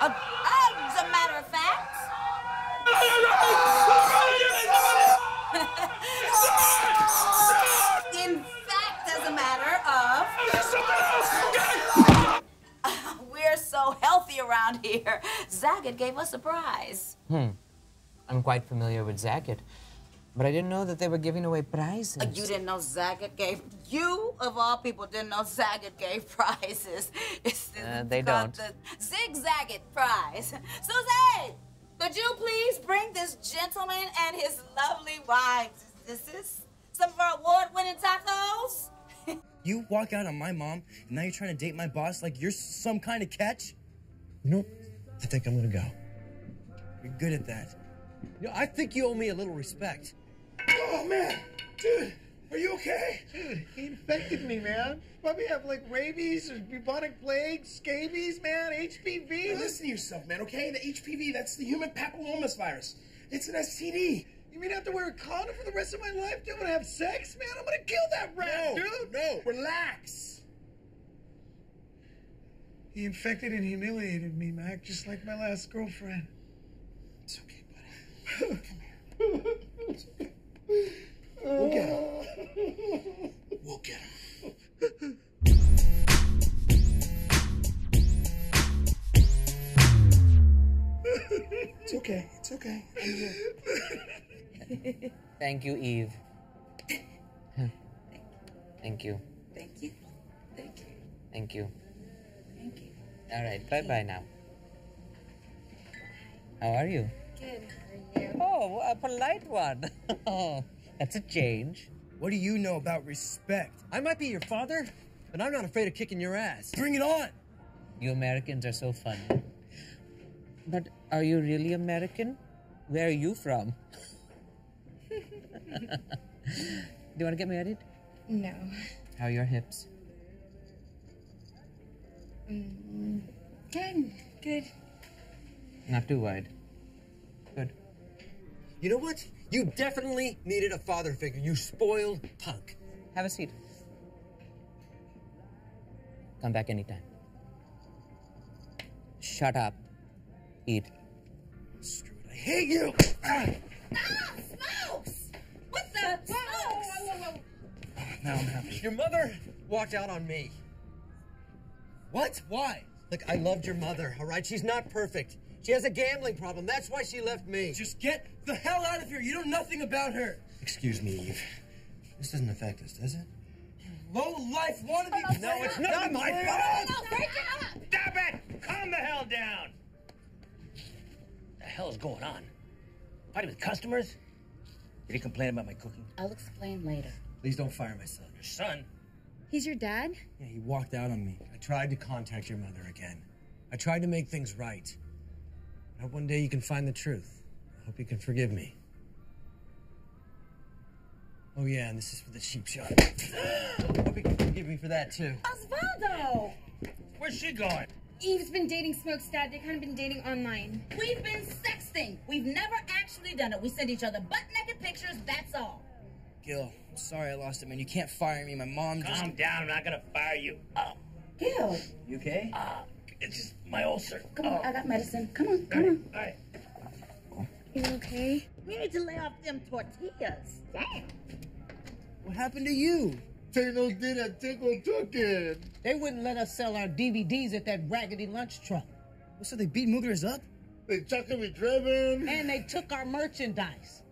uh, as a matter of fact. In fact, as a matter of... We're so healthy around here. Zagat gave us a prize. Hmm. I'm quite familiar with Zagat, but I didn't know that they were giving away prizes. Uh, you didn't know Zagat gave... You, of all people, didn't know Zagat gave prizes. It's, uh, they it's don't. The Zig Zagat prize. Susie, could you please bring this gentleman and his lovely wives? Is this some of our award-winning tacos? You walk out on my mom, and now you're trying to date my boss like you're some kind of catch? You know, I think I'm gonna go. You're good at that. You know, I think you owe me a little respect. Oh, man! Dude, are you okay? Dude, he infected me, man. Probably have, like, rabies or bubonic plague, scabies, man, H P V. Now listen to yourself, man, okay? The H P V, that's the human papillomas virus. It's an S T D. You mean I have to wear a condom for the rest of my life, dude? When I have sex, man, I'm gonna kill that rat, no, dude! No, relax! He infected and humiliated me, Mac, just like my last girlfriend. Come here. We'll get him. We'll get him. It's okay. It's okay. I'm here. Thank you, Eve. Thank you. Thank you. Thank you. Thank you. Thank you. All right. Bye-bye now. How are you? Good. How are you? Oh, a polite one. Oh, that's a change. What do you know about respect? I might be your father, but I'm not afraid of kicking your ass. Bring it on! You Americans are so funny. But are you really American? Where are you from? Do you want to get married? No. How are your hips? Mm, good, good. Not too wide. Good. You know what? You definitely needed a father figure, you spoiled punk. Have a seat. Come back anytime. Shut up. Eat. Screw it. I hate you! Ah, Smokes! What the? Smokes! Whoa, whoa, whoa. Oh, now I'm happy. Your mother walked out on me. What? Why? Look, I loved your mother, all right? She's not perfect. She has a gambling problem. That's why she left me. Just get the hell out of here. You know nothing about her. Excuse me, Eve. This doesn't affect us, does it? Low-life wannabe... No, it's not my fault! Break it up! Stop it! Calm the hell down! What the hell is going on? Fighting with customers? Did he complain about my cooking? I'll explain later. Please don't fire my son. Your son? He's your dad? Yeah, he walked out on me. I tried to contact your mother again. I tried to make things right. I hope one day you can find the truth. I hope you can forgive me. Oh yeah, and this is for the cheap shot. I hope you can forgive me for that too. Osvaldo! Where's she going? Eve's been dating Smokes' dad. They've kind of been dating online. We've been sexting. We've never actually done it. We send each other butt-naked pictures, that's all. Gil, I'm sorry I lost it, man. You can't fire me. My mom just... Calm down. I'm not going to fire you. Uh, Gil. You okay? Uh, it's just my ulcer. Come on. Uh, I got medicine. Come on. Come on. All right. You okay? We need to lay off them tortillas. Damn. What happened to you? Thanos did a tickle took it. They wouldn't let us sell our D V Ds at that raggedy lunch truck. Well, so they beat Mugres up? They chucked me driven. And they took our merchandise.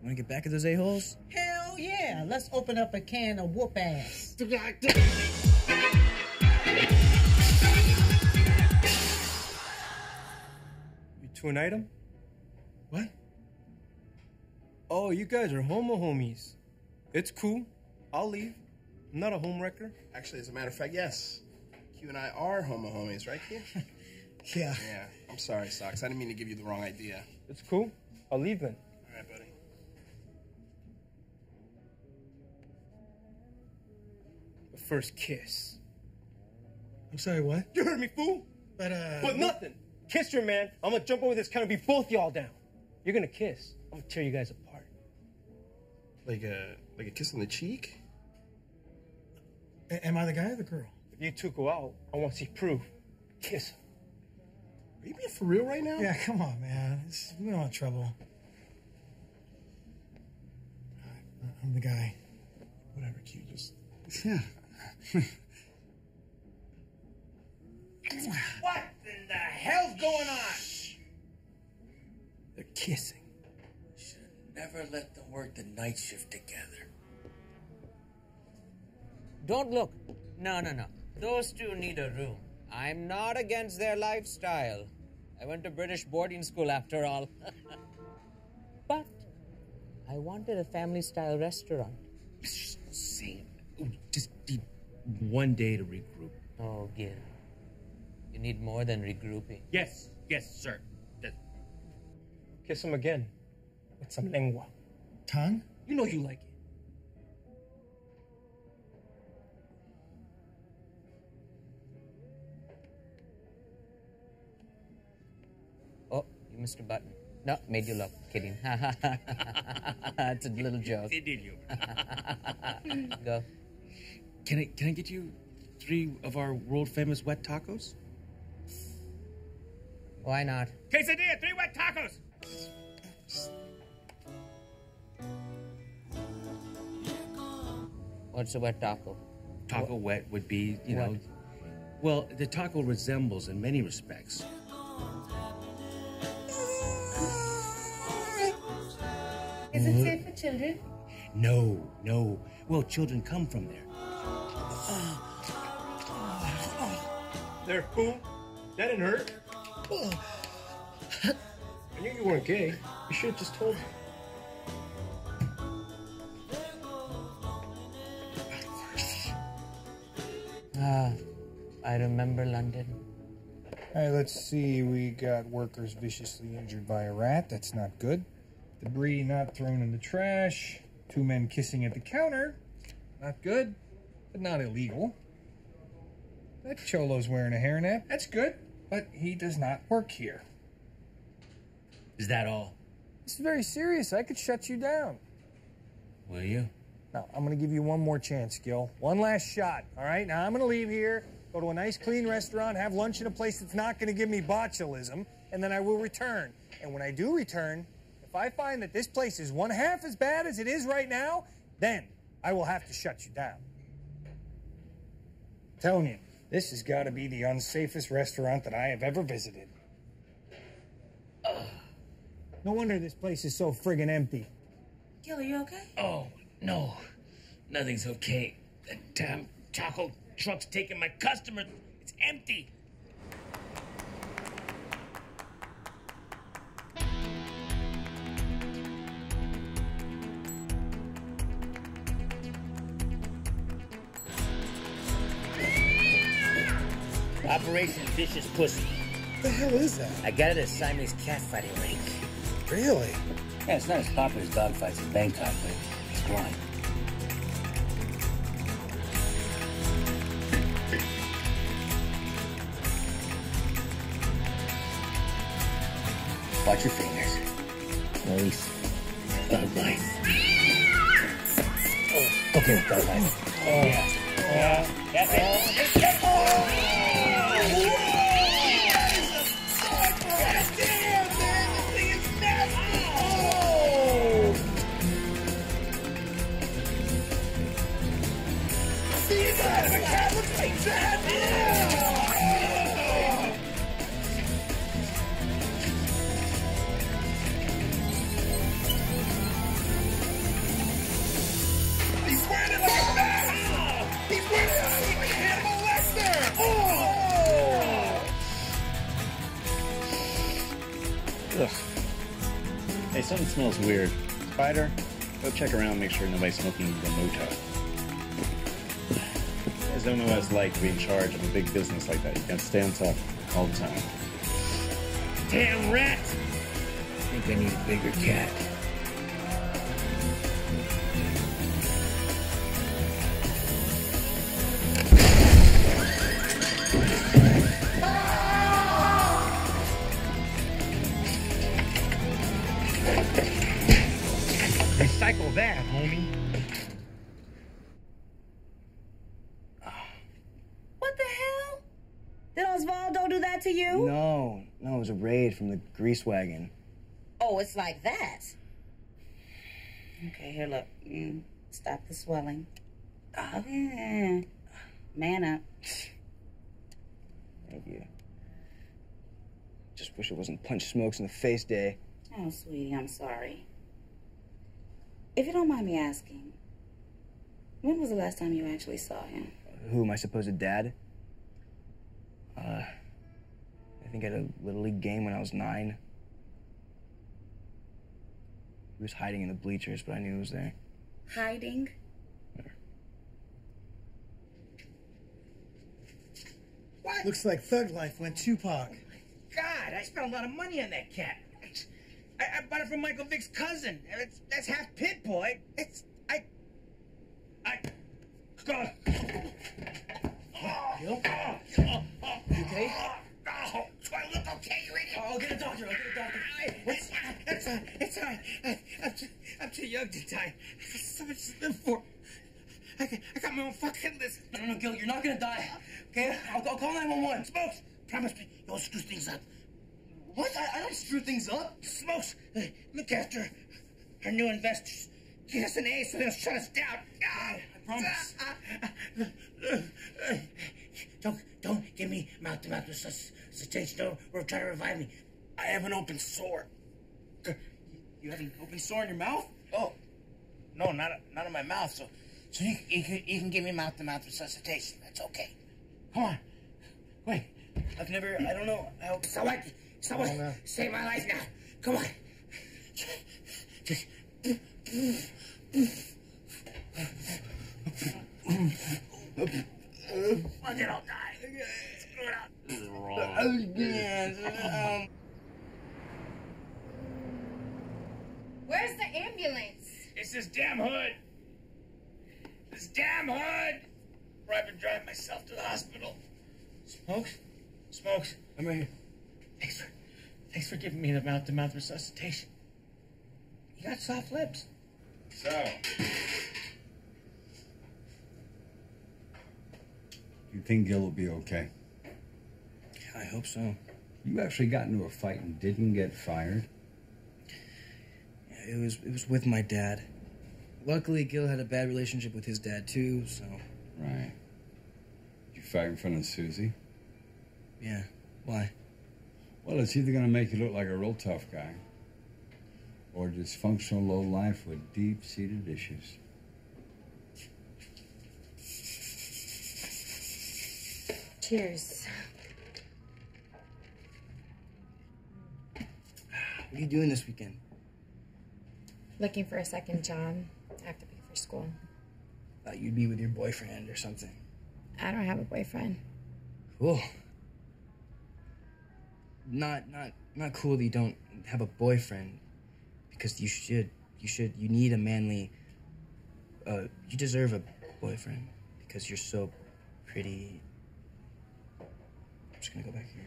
You wanna get back at those a-holes? Hell yeah! Let's open up a can of whoop ass. You two an item? What? Oh, you guys are homo homies. It's cool. I'll leave. I'm not a home wrecker. Actually, as a matter of fact, yes. Q and I are homo homies, right, Q? Yeah. Yeah. I'm sorry, Socks. I didn't mean to give you the wrong idea. It's cool. I'll leave then. All right, buddy. The first kiss. I'm sorry, what? You heard me, fool. But, uh... But nothing. Kiss your man. I'm gonna jump over this counter and beat both y'all down. You're gonna kiss. I'm gonna tear you guys apart. Like a... Like a kiss on the cheek? A am I the guy or the girl? If you two go out, I want to see proof. Kiss him. Are you being for real right now? Yeah, come on, man. It's, we don't want trouble. I'm the guy. Whatever, Q, just... Yeah. What in the hell's going on? Shh. They're kissing. Never let them work the night shift together. Don't look. No, no, no. Those two need a room. I'm not against their lifestyle. I went to British boarding school after all. But I wanted a family-style restaurant. Same. Just need one day to regroup. Oh, Gil. You need more than regrouping. Yes. Yes, sir. That... Kiss him again. With some lengua. Tongue? You know you like it. Oh, you missed a button. No, made you laugh. Kidding. It's a little joke. It did you. Go. Can I, can I get you three of our world-famous wet tacos? Why not? Quesadilla, three wet tacos! What's a wet taco? Taco wet would be, you know... Well, the taco resembles in many respects. Is it safe for children? No, no. Well, children come from there. There, cool. That didn't hurt. I knew you weren't gay. You should have just told me. Ah, I remember London. All right, let's see. We got workers viciously injured by a rat. That's not good. Debris not thrown in the trash. Two men kissing at the counter. Not good, but not illegal. That cholo's wearing a hairnet. That's good, but he does not work here. Is that all? This is very serious. I could shut you down. Will you? No, I'm going to give you one more chance, Gil. One last shot, all right? Now, I'm going to leave here, go to a nice, clean restaurant, have lunch in a place that's not going to give me botulism, and then I will return. And when I do return, if I find that this place is one half as bad as it is right now, then I will have to shut you down. I'm telling you. This has got to be the unsafest restaurant that I have ever visited. Ugh. No wonder this place is so friggin' empty. Gil, are you okay? Oh, no. Nothing's okay. That damn taco truck's taking my customers. It's empty. Operation Vicious Pussy. What the hell is that? I got it at Siamese catfighting rink. Really? Yeah, it's not as popular as dogfights in Bangkok, but it's blind. Watch your fingers. Release. Dog bites. Oh, okay, dog bites. Oh, yeah. Yeah. That's it. That's it. Oh. Hey, something smells weird. Spider, go check around and make sure nobody's smoking the moto. You guys don't know what it's like to be in charge of a big business like that. You gotta stay on top all the time. Damn rat! I think I need a bigger cat. Recycle that, homie. What the hell? Did Osvaldo do that to you? No, no, it was a raid from the grease wagon. Oh, it's like that. Okay, here, look. You stop the swelling. Oh, yeah. Man up. Thank you. Just wish it wasn't Punch Smokes in the Face Day. Oh, sweetie, I'm sorry. If you don't mind me asking, when was the last time you actually saw him? Who, my supposed dad? Uh, I think at a Little League game when I was nine. He was hiding in the bleachers, but I knew he was there. Hiding? There. What? Looks like Thug Life went Tupac. Oh my God, I spent a lot of money on that cat. I, I bought it from Michael Vick's cousin. It's, that's half pit boy. It's I. I. God. You okay? Oh, do I look okay right now? Oh, I'll get a doctor. I'll get a doctor. What's that? It's all right. It's all right. I'm too, I'm too young to die. I got so much to live for. I got, I got my own fucking list. No, no, Gil, you're not gonna die. Okay? I'll, I'll call nine one one. Smokes, promise me you won't screw things up. What? I, I don't screw things up. Smokes, look after her new investors. Give us an A so they'll shut us down. I promise. Don't, don't give me mouth-to-mouth resuscitation. Don't or try to revive me. I have an open sore. You have an open sore in your mouth? Oh, no, not not in my mouth. So, so you you can, you can give me mouth-to-mouth resuscitation. That's okay. Come on, wait. I've never. I don't know. I hope someone, someone save my life now. Come on. Just. Fuck it, I'll die. Screw it up. This is wrong. Where's the ambulance? It's this damn hood. This damn hood. Where I've been driving myself to the hospital. Smokes? Smokes? I'm right here. Thanks for, thanks for giving me the mouth-to-mouth resuscitation. You got soft lips. So. You think Gil will be okay? I hope so. You actually got into a fight and didn't get fired? Yeah, it was, it was with my dad. Luckily, Gil had a bad relationship with his dad, too, so... Right. You fight in front of Susie? Yeah. Why? Well, it's either going to make you look like a real tough guy... or dysfunctional low life with deep-seated issues. Cheers. What are you doing this weekend? Looking for a second job. I have to pay for school. Thought you'd be with your boyfriend or something. I don't have a boyfriend. Cool. Not, not, not cool that you don't have a boyfriend. Because you should, you should, you need a manly, uh, you deserve a boyfriend because you're so pretty. I'm just gonna go back here.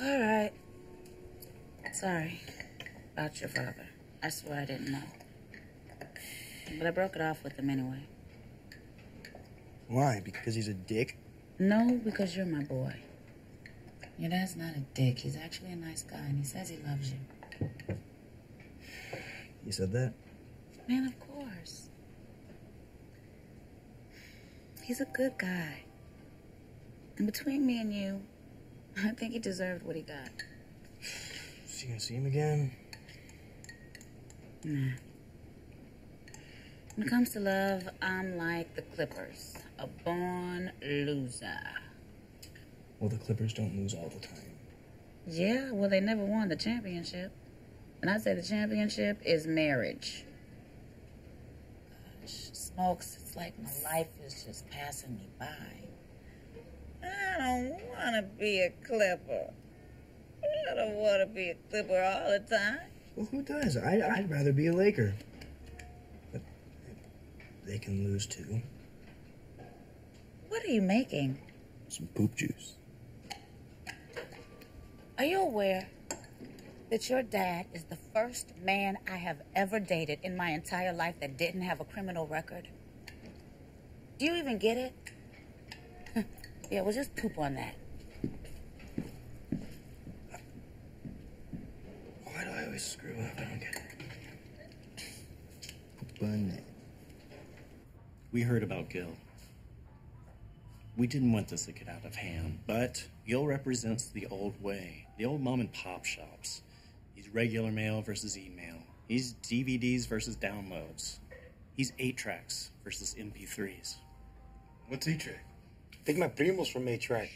All right. Sorry about your father. I swear I didn't know. But I broke it off with him anyway. Why? Because he's a dick? No, because you're my boy. Your dad's not a dick. He's actually a nice guy, and he says he loves you. You said that? Man, of course. He's a good guy. And between me and you, I think he deserved what he got. Is he gonna see him again? Nah. When it comes to love, I'm like the Clippers. A born loser. Well, the Clippers don't lose all the time. Yeah, well, they never won the championship. And I say the championship is marriage. Gosh, Smokes, it's like my life is just passing me by. I don't want to be a Clipper. I don't want to be a Clipper all the time. Well, who does? I, I'd rather be a Laker. But they can lose, too. What are you making? Some poop juice. Are you aware that your dad is the first man I have ever dated in my entire life that didn't have a criminal record? Do you even get it? Yeah, well, just poop on that. Why do I always screw up? I don't get it. Poop on that. We heard about Gil. We didn't want this to get out of hand, but Gil represents the old way, the old mom and pop shops. He's regular mail versus email. He's D V Ds versus downloads. He's eight tracks versus M P threes. What's eight track? I think my primo's from eight track.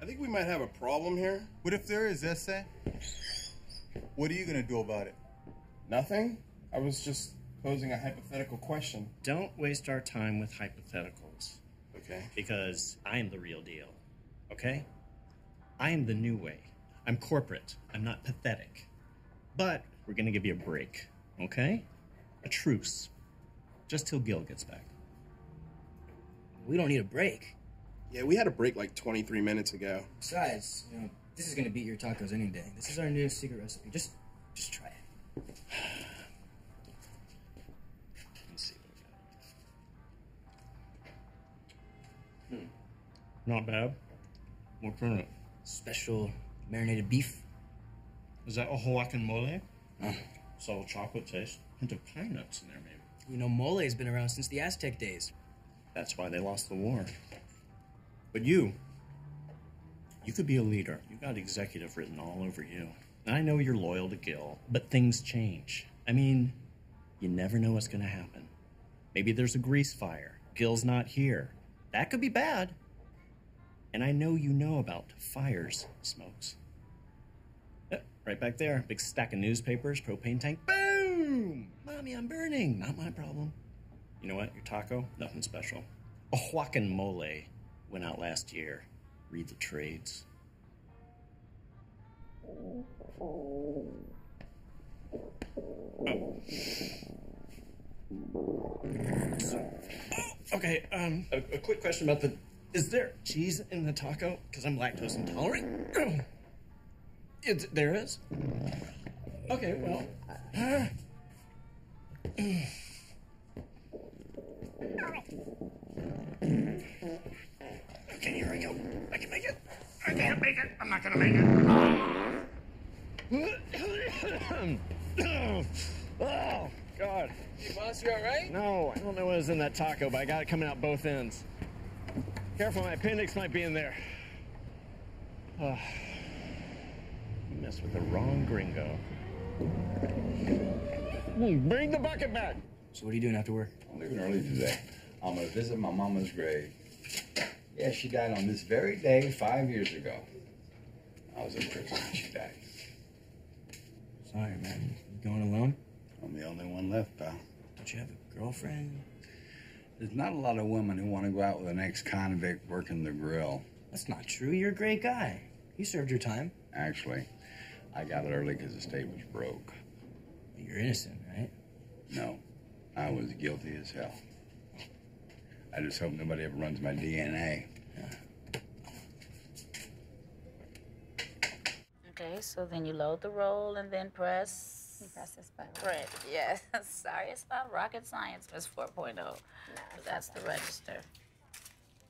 I think we might have a problem here. What if there is, Ese? What are you gonna do about it? Nothing. I was just posing a hypothetical question. Don't waste our time with hypotheticals. Okay. Because I am the real deal, okay? I am the new way. I'm corporate. I'm not pathetic. But we're going to give you a break, okay? A truce. Just till Gil gets back. We don't need a break. Yeah, we had a break like twenty-three minutes ago. Besides, you know, this is going to beat your tacos any day. This is our new secret recipe. Just, just try it. Not bad. What's in it? Special marinated beef. Is that Oaxacan mole? No. Subtle chocolate taste. Hint of pine nuts in there, maybe. You know, mole has been around since the Aztec days. That's why they lost the war. But you, you could be a leader. You got executive written all over you. I know you're loyal to Gil, but things change. I mean, you never know what's gonna happen. Maybe there's a grease fire. Gil's not here. That could be bad. And I know you know about fires, Smokes. Yep, right back there. Big stack of newspapers, propane tank. Boom! Mommy, I'm burning. Not my problem. You know what? Your taco? Nothing special. Oaxacan mole went out last year. Read the trades. Oh. So, okay, um, a, a quick question about the... Is there cheese in the taco? Because I'm lactose intolerant. It, there is? Okay, well... Uh, okay, here I go. I can make it. I can't make it. I'm not gonna make it. Oh, God. Hey, boss, you all right? No, I don't know what is in that taco, but I got it coming out both ends. Careful, my appendix might be in there. Oh, you messed with the wrong gringo. Bring the bucket back! So what are you doing after work? I'm leaving early today. I'm gonna visit my mama's grave. Yeah, she died on this very day five years ago. I was in prison when she died. Sorry, man. You going alone? I'm the only one left, pal. Don't you have a girlfriend? There's not a lot of women who want to go out with an ex-convict working the grill. That's not true. You're a great guy. You served your time. Actually, I got it early because the state was broke. You're innocent, right? No. I was guilty as hell. I just hope nobody ever runs my D N A. Okay, so then you load the roll and then press... You press this button. Print, yes. Sorry, it's not rocket science. It's four point oh. No, but that's the register.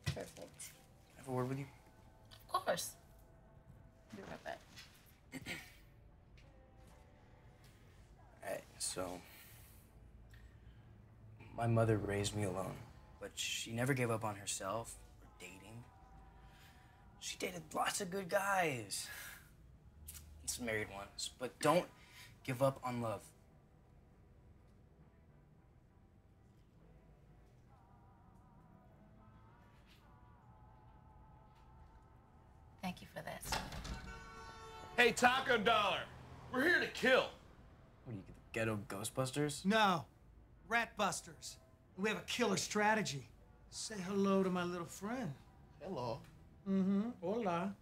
Perfect. Have a word with you? Of course. Be right back. All right, so... My mother raised me alone, but she never gave up on herself or dating. She dated lots of good guys. And some married ones, but don't... give up on love. Thank you for that. Hey, Taco Dollar, we're here to kill. What are you, the ghetto Ghostbusters? No, Rat Busters. We have a killer strategy. Say hello to my little friend. Hello. Mm-hmm. Hola.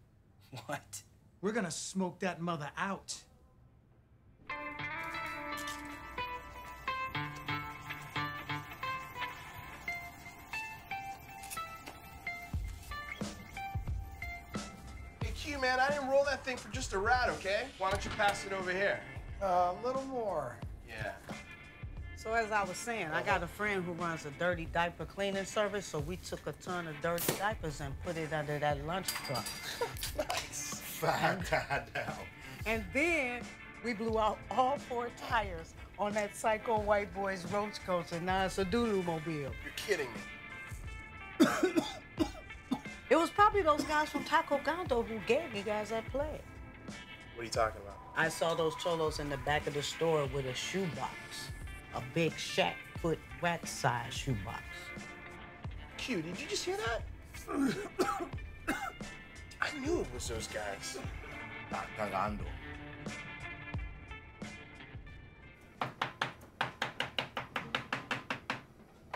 What? We're gonna smoke that mother out. Man, I didn't roll that thing for just a rat, okay? Why don't you pass it over here? Uh, a little more. Yeah. So as I was saying, uh-huh. I got a friend who runs a dirty diaper cleaning service, so we took a ton of dirty diapers and put it under that lunch truck. Nice. And then we blew out all four tires on that psycho white boy's roach coaster. Now it's a doodoo mobile. You're kidding me. It was probably those guys from Taco Gondo who gave you guys that play. What are you talking about? I saw those cholos in the back of the store with a shoebox. A big shack foot rat size shoebox. Q, did you just hear that? I knew it was those guys. Taco Gondo.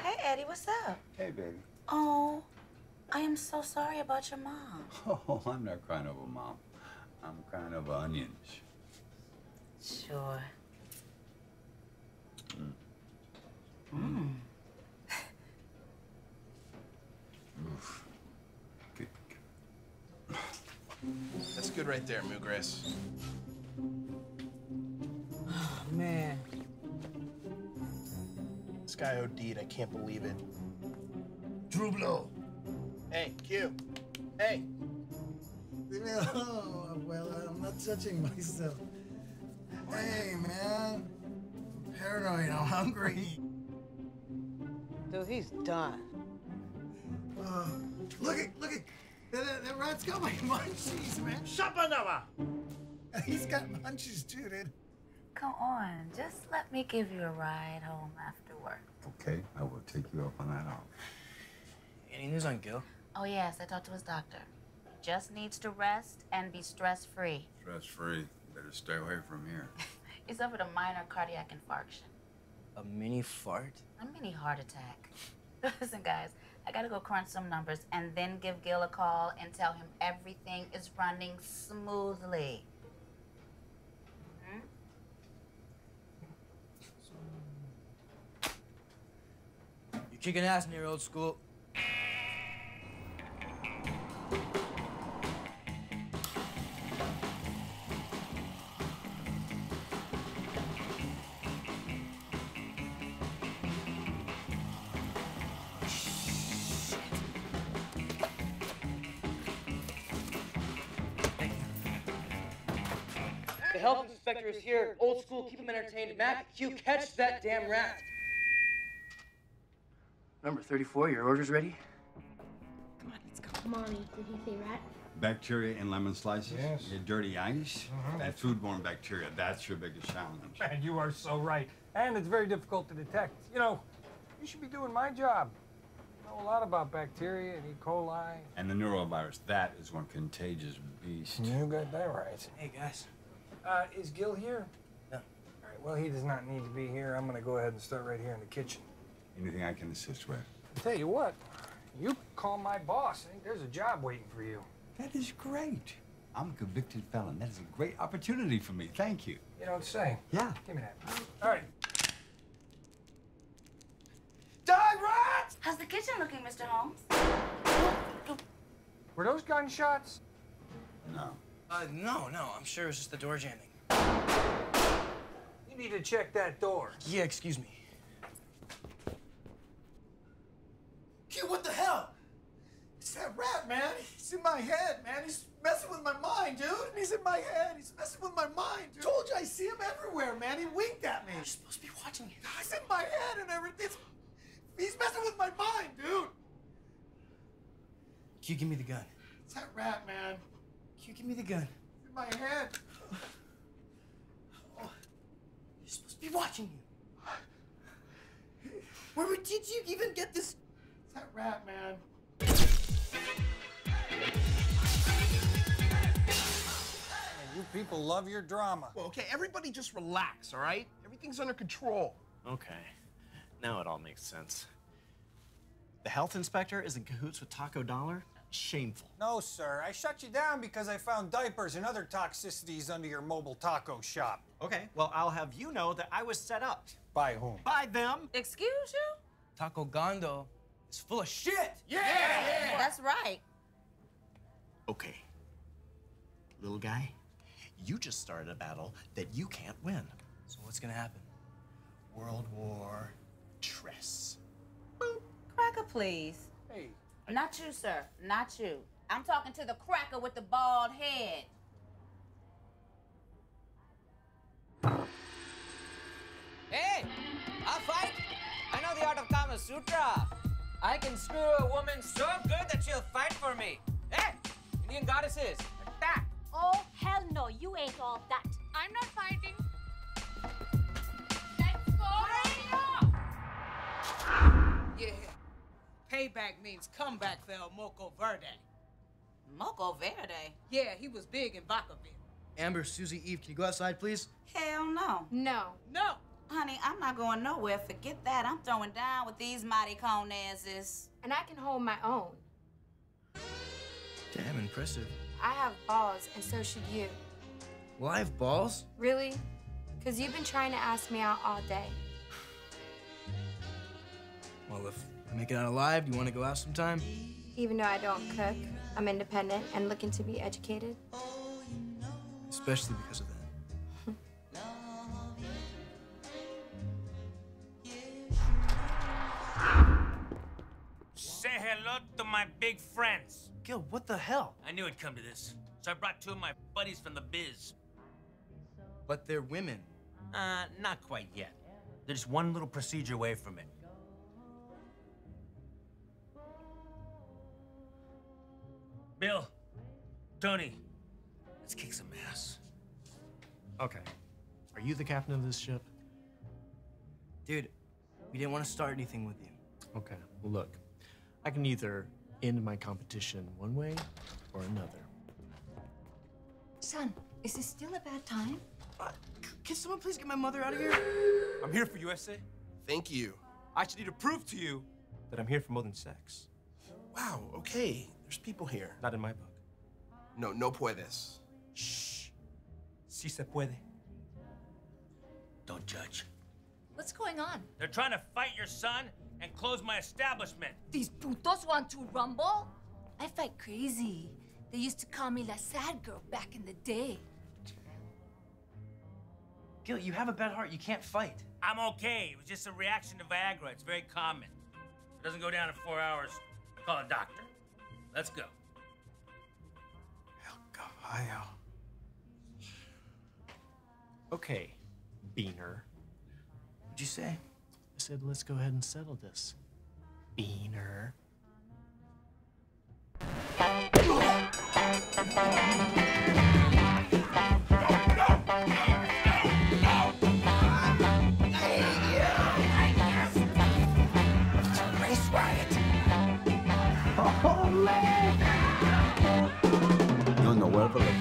Hey, Eddie, what's up? Hey, baby. Oh. I am so sorry about your mom. Oh, I'm not crying over mom. I'm crying over onions. Sure. Mm. Mm. Oof. Good. That's good right there, Mugres. Oh, man. This guy OD'd. I can't believe it. Drublo. Hey, Q. Hey! Leave me alone. Well, I'm not touching myself. Hey, man. I'm paranoid. I'm hungry. Dude, he's done. Uh, look at, look at. The, the rat's got my munchies, man. Shabanaba! He's got munchies too, dude. Come on, just let me give you a ride home after work. Okay, I will take you up on that offer. Any news on Gil? Oh, yes, I talked to his doctor. He just needs to rest and be stress-free. Stress-free? Better stay away from here. He suffered a minor cardiac infarction. A mini fart? A mini heart attack. Listen, guys, I gotta go crunch some numbers and then give Gil a call and tell him everything is running smoothly. Hmm? You're kicking ass in your old school. Inspector is here. Old school, keep him entertained. Mac, you catch that damn rat. Number thirty-four, your order's ready. Come on, let's go. Mommy, did he say rat? Bacteria in lemon slices. Yes. Your dirty ice. Mm-hmm. That foodborne bacteria, that's your biggest challenge. Man, you are so right. And it's very difficult to detect. You know, you should be doing my job. I know a lot about bacteria and E. coli. And the neurovirus, that is one contagious beast. You got that right. Hey, guys. Uh, is Gil here? No. All right, well, he does not need to be here. I'm gonna go ahead and start right here in the kitchen. Anything I can assist with? I'll tell you what, you call my boss. I think there's a job waiting for you. That is great. I'm a convicted felon. That is a great opportunity for me. Thank you. You don't say. Yeah. Give me that. All right. Dog rats! How's the kitchen looking, Mister Holmes? Were those gunshots? No. Uh, no, no, I'm sure it was just the door jamming. You need to check that door. Yeah, excuse me. Dude, what the hell? It's that rat, man. He's in my head, man. He's messing with my mind, dude. He's in my head. He's messing with my mind, dude. Told you I see him everywhere, man. He winked at me. You're supposed to be watching him. He's in my head and everything. He's messing with my mind, dude. Q, give me the gun. It's that rat, man. You give me the gun. It's in my head. Oh. You're supposed to be watching you. Where did you even get this? It's that rat, man. Man, you people love your drama. Well, okay, everybody just relax, all right? Everything's under control. Okay, now it all makes sense. The health inspector is in cahoots with Taco Dollar. Shameful. No, sir. I shut you down because I found diapers and other toxicities under your mobile taco shop. Okay. Well, I'll have you know that I was set up. By whom? By them. Excuse you? Taco Gondo is full of shit. Yeah! yeah, yeah. That's right. Okay. Little guy, you just started a battle that you can't win. So what's gonna happen? World War Tress. Boop. Cracker, please. Hey. Not you, sir. Not you. I'm talking to the cracker with the bald head. Hey, I'll fight. I know the art of Kama Sutra. I can screw a woman so good that she'll fight for me. Hey, Indian goddesses, attack. Oh, hell no. You ain't all that. I'm not fighting. Let's go. Yeah. Payback means comeback for El Moco Verde. Moco Verde? Yeah, he was big in Vacaville. Amber, Susie, Eve, can you go outside, please? Hell no. No. No! Honey, I'm not going nowhere. Forget that. I'm throwing down with these mighty cone asses. And I can hold my own. Damn, impressive. I have balls, and so should you. Well, I have balls? Really? Because you've been trying to ask me out all day. Well, if... make it out alive. Do you want to go out sometime? Even though I don't cook, I'm independent and looking to be educated. Especially because of that. Say hello to of my big friends. Gil, what the hell? I knew it'd come to this, so I brought two of my buddies from the biz. But they're women. Uh, not quite yet. There's one little procedure away from it. Bill, Tony, let's kick some ass. Okay. Are you the captain of this ship? Dude, we didn't want to start anything with you. Okay, well, look, I can either end my competition one way or another. Son, is this still a bad time? Uh, can someone please get my mother out of here? I'm here for you, Essay. Thank you. I actually need to prove to you that I'm here for more than sex. Wow, okay. There's people here. Not in my book. No, no puedes. Shh. Si se puede. Don't judge. What's going on? They're trying to fight your son and close my establishment. These putos want to rumble? I fight crazy. They used to call me La Sad Girl back in the day. Gil, you have a bad heart. You can't fight. I'm okay. It was just a reaction to Viagra. It's very common. If it doesn't go down in four hours, call a doctor. Let's go. El Caballo. Okay, Beaner. What'd you say? I said, let's go ahead and settle this. Beaner. Race riot. Holy! You're in the world of the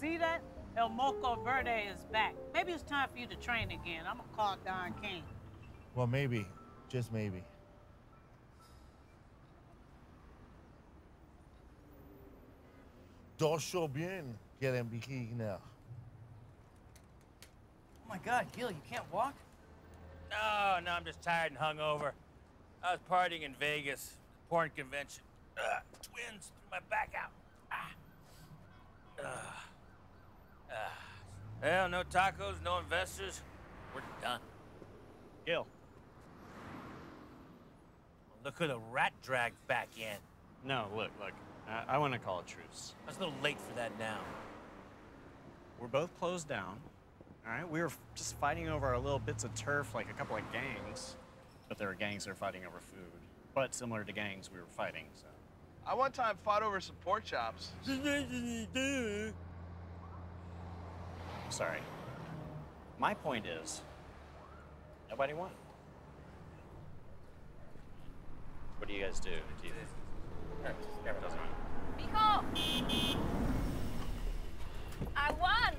See that? El Moco Verde is back. Maybe it's time for you to train again. I'm gonna call Don King. Well, maybe. Just maybe. Dorsho bien quieren bikin now. Oh my God, Gil, you can't walk? No, no, I'm just tired and hungover. I was partying in Vegas, porn convention. Ugh, twins threw my back out. Ah. Uh, uh, well, no tacos, no investors. We're done. Gil. Look who the rat dragged back in. No, look, look. Uh, I want to call a truce. I was a little late for that now. We're both closed down. All right? We were just fighting over our little bits of turf like a couple of gangs. But there were gangs that were fighting over food. But similar to gangs, we were fighting, so. I one time fought over some pork chops. Sorry. My point is, nobody won. What do you guys do? Do you... Never does not. Mijo! I won!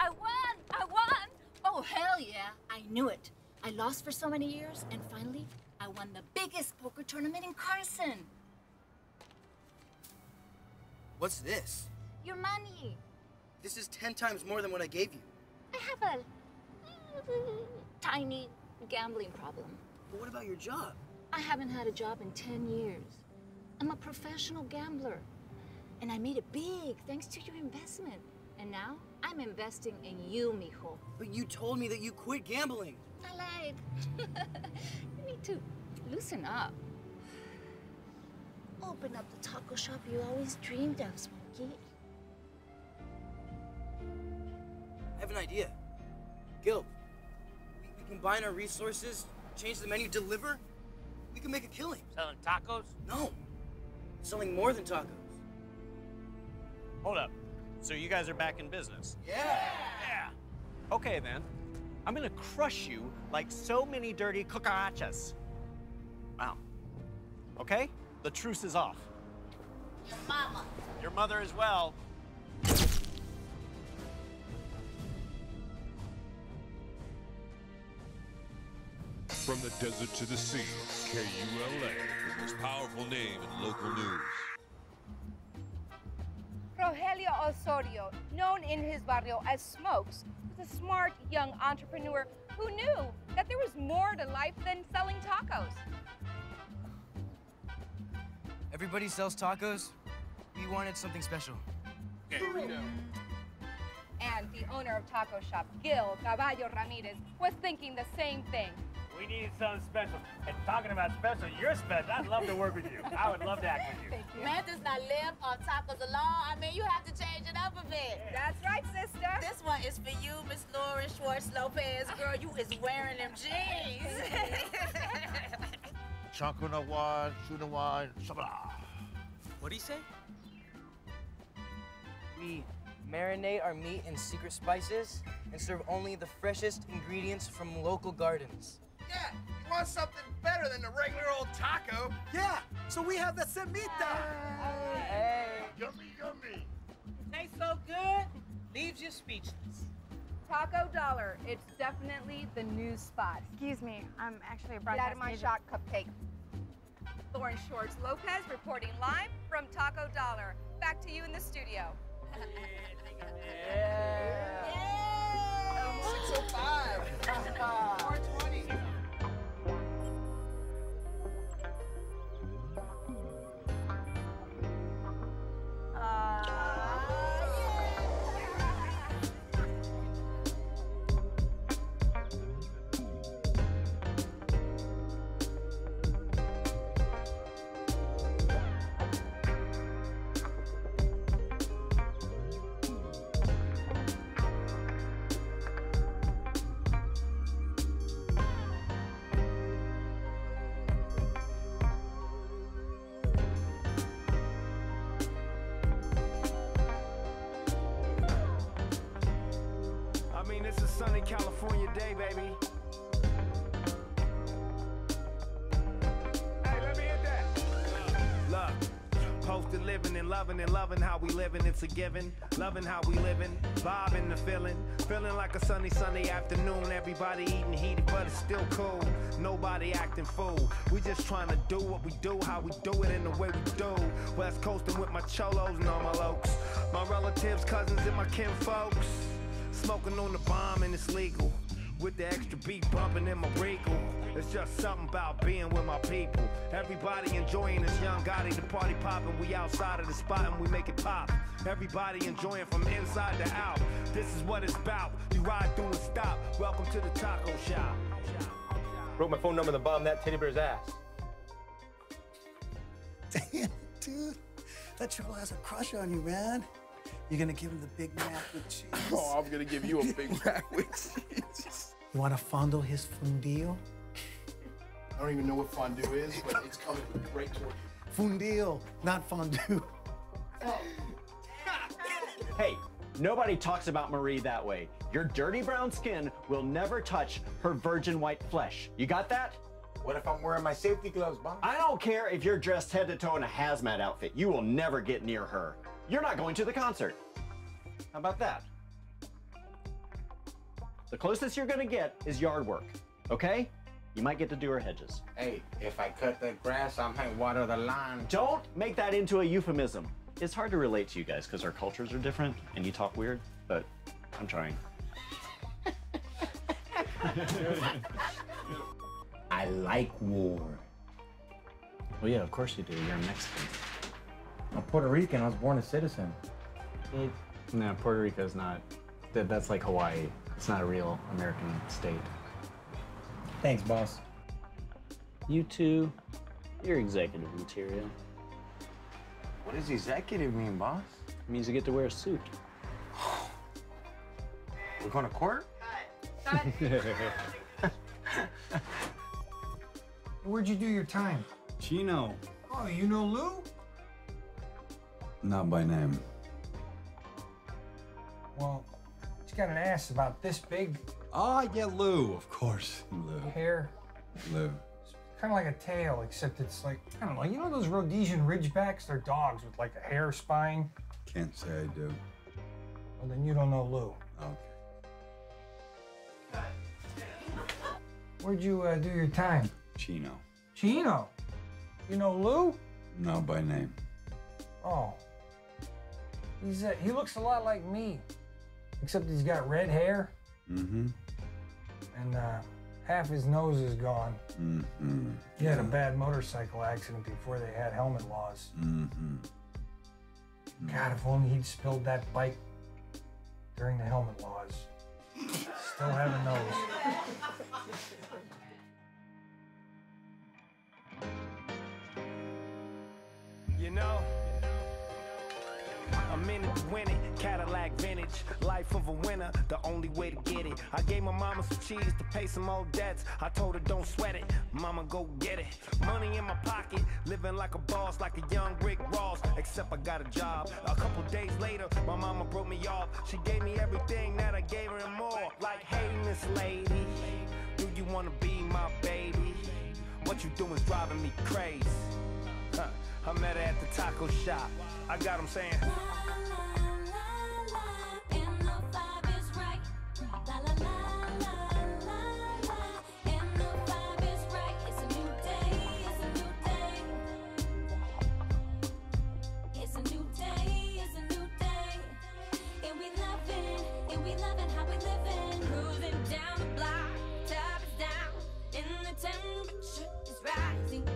I won! I won! Oh, hell yeah! I knew it. I lost for so many years, and finally, I won the biggest poker tournament in Carson. What's this? Your money. This is ten times more than what I gave you. I have a tiny gambling problem. But what about your job? I haven't had a job in ten years. I'm a professional gambler. And I made it big thanks to your investment. And now I'm investing in you, mijo. But you told me that you quit gambling. I lied. You need to loosen up. Open up the taco shop you always dreamed of, Smokey. I have an idea. Gil, we, we combine our resources, change the menu, deliver. We can make a killing. Selling tacos? No. Selling more than tacos. Hold up. So you guys are back in business? Yeah! Yeah! Okay, then. I'm gonna crush you like so many dirty cucarachas. Wow. Okay? The truce is off. Your mama. Your mother as well. From the desert to the sea, K U L A is the most powerful name in local news. Rogelio Osorio, known in his barrio as Smokes, was a smart young entrepreneur who knew that there was more to life than selling tacos. Everybody sells tacos. We wanted something special. Okay, here we go. And the owner of taco shop, Gil Caballo Ramirez, was thinking the same thing. We needed something special. And talking about special, you're special. I'd love to work with you. I would love to act with you. Thank you. Man does not live on tacos alone. I mean, you have to change it up a bit. Yeah. That's right, sister. This one is for you, Miss Lauren Schwartz Lopez. Girl, you is wearing them jeans. Chankunawan, Shunawan, Shabala. What'd he say? We marinate our meat in secret spices and serve only the freshest ingredients from local gardens. Yeah, you want something better than the regular old taco. Yeah, so we have the semita. Hey. Hey. Yummy, yummy. It tastes so good, leaves you speechless. Taco Dollar, it's definitely the new spot. Excuse me, I'm actually a broadcast agent. Get out of my shot, cupcake. Lauren Schwartz Lopez reporting live from Taco Dollar. Back to you in the studio. Yeah. Yeah. six oh five. four twenty. Uh, Sunny California day, baby. Hey, let me hit that. Love. Post to living and loving and loving how we living. It's a given. Loving how we living. Bobbing the feeling. Feeling like a sunny, sunny afternoon. Everybody eating heated, but it's still cool. Nobody acting fool. We just trying to do what we do, how we do it, and the way we do. West coasting with my cholos and all my lokes. My relatives, cousins, and my kin folks. Smoking on the bomb and it's legal. With the extra beat bumping in my regal. It's just something about being with my people. Everybody enjoying this young Gotti. The party popping, we outside of the spot and we make it pop. Everybody enjoying from inside to out. This is what it's about. You ride through and stop. Welcome to the taco shop. Wrote my phone number on the bottom of that teddy bear's ass. Damn, dude. That troll has a crush on you, man. You're gonna give him the Big Mac with cheese. Oh, I'm gonna give you a Big Mac with cheese. You wanna fondle his fundio? I don't even know what fondue is, but it's coming with great tortilla. Fundio, not fondue. Oh. Hey, nobody talks about Marie that way. Your dirty brown skin will never touch her virgin white flesh. You got that? What if I'm wearing my safety gloves, Bob? I don't care if you're dressed head to toe in a hazmat outfit. You will never get near her. You're not going to the concert. How about that? The closest you're gonna get is yard work, okay? You might get to do her hedges. Hey, if I cut the grass, I might water the lawn. Don't make that into a euphemism. It's hard to relate to you guys because our cultures are different and you talk weird, but I'm trying. I like war. Well, yeah, of course you do. You're Mexican. I'm Puerto Rican. I was born a citizen. It, no, Puerto Rico is not. That, that's like Hawaii. It's not a real American state. Thanks, boss. You two, you're executive material. What does executive mean, boss? It means you get to wear a suit. We're going to court? Cut. Cut. Where'd you do your time? Chino. Oh, you know Lou? Not by name. Well, he's got an ass about this big. Ah, yeah, Lou, of course. Lou. Hair. Lou. It's kind of like a tail, except it's like, I don't know, you know those Rhodesian Ridgebacks? They're dogs with like a hair spine. Can't say I do. Well, then you don't know Lou. Okay. Where'd you uh, do your time? Chino. Chino? You know Lou? No, by name. Oh. He's uh, he looks a lot like me, except he's got red hair. Mm-hmm. And uh, half his nose is gone. Mm-hmm. He had a bad motorcycle accident before they had helmet laws. Mm-hmm. God, if only he'd spilled that bike during the helmet laws. Still have a nose. You know, I'm in it to win it, Cadillac vintage, life of a winner, the only way to get it. I gave my mama some cheese to pay some old debts. I told her don't sweat it, mama go get it. Money in my pocket, living like a boss, like a young Rick Ross, except I got a job. A couple days later, my mama broke me off. She gave me everything that I gave her and more. Like, hey, Miss Lady, do you wanna be my baby? What you do is driving me crazy. Huh. I met her at the taco shop. I got him saying, la, la, la, la, and the vibe is right. La, la, la, la, la, la, and the vibe is right. It's a new day, it's a new day. It's a new day, it's a new day. And we loving, and we loving how we living. Moving down the block, top is down, and the temperature is rising.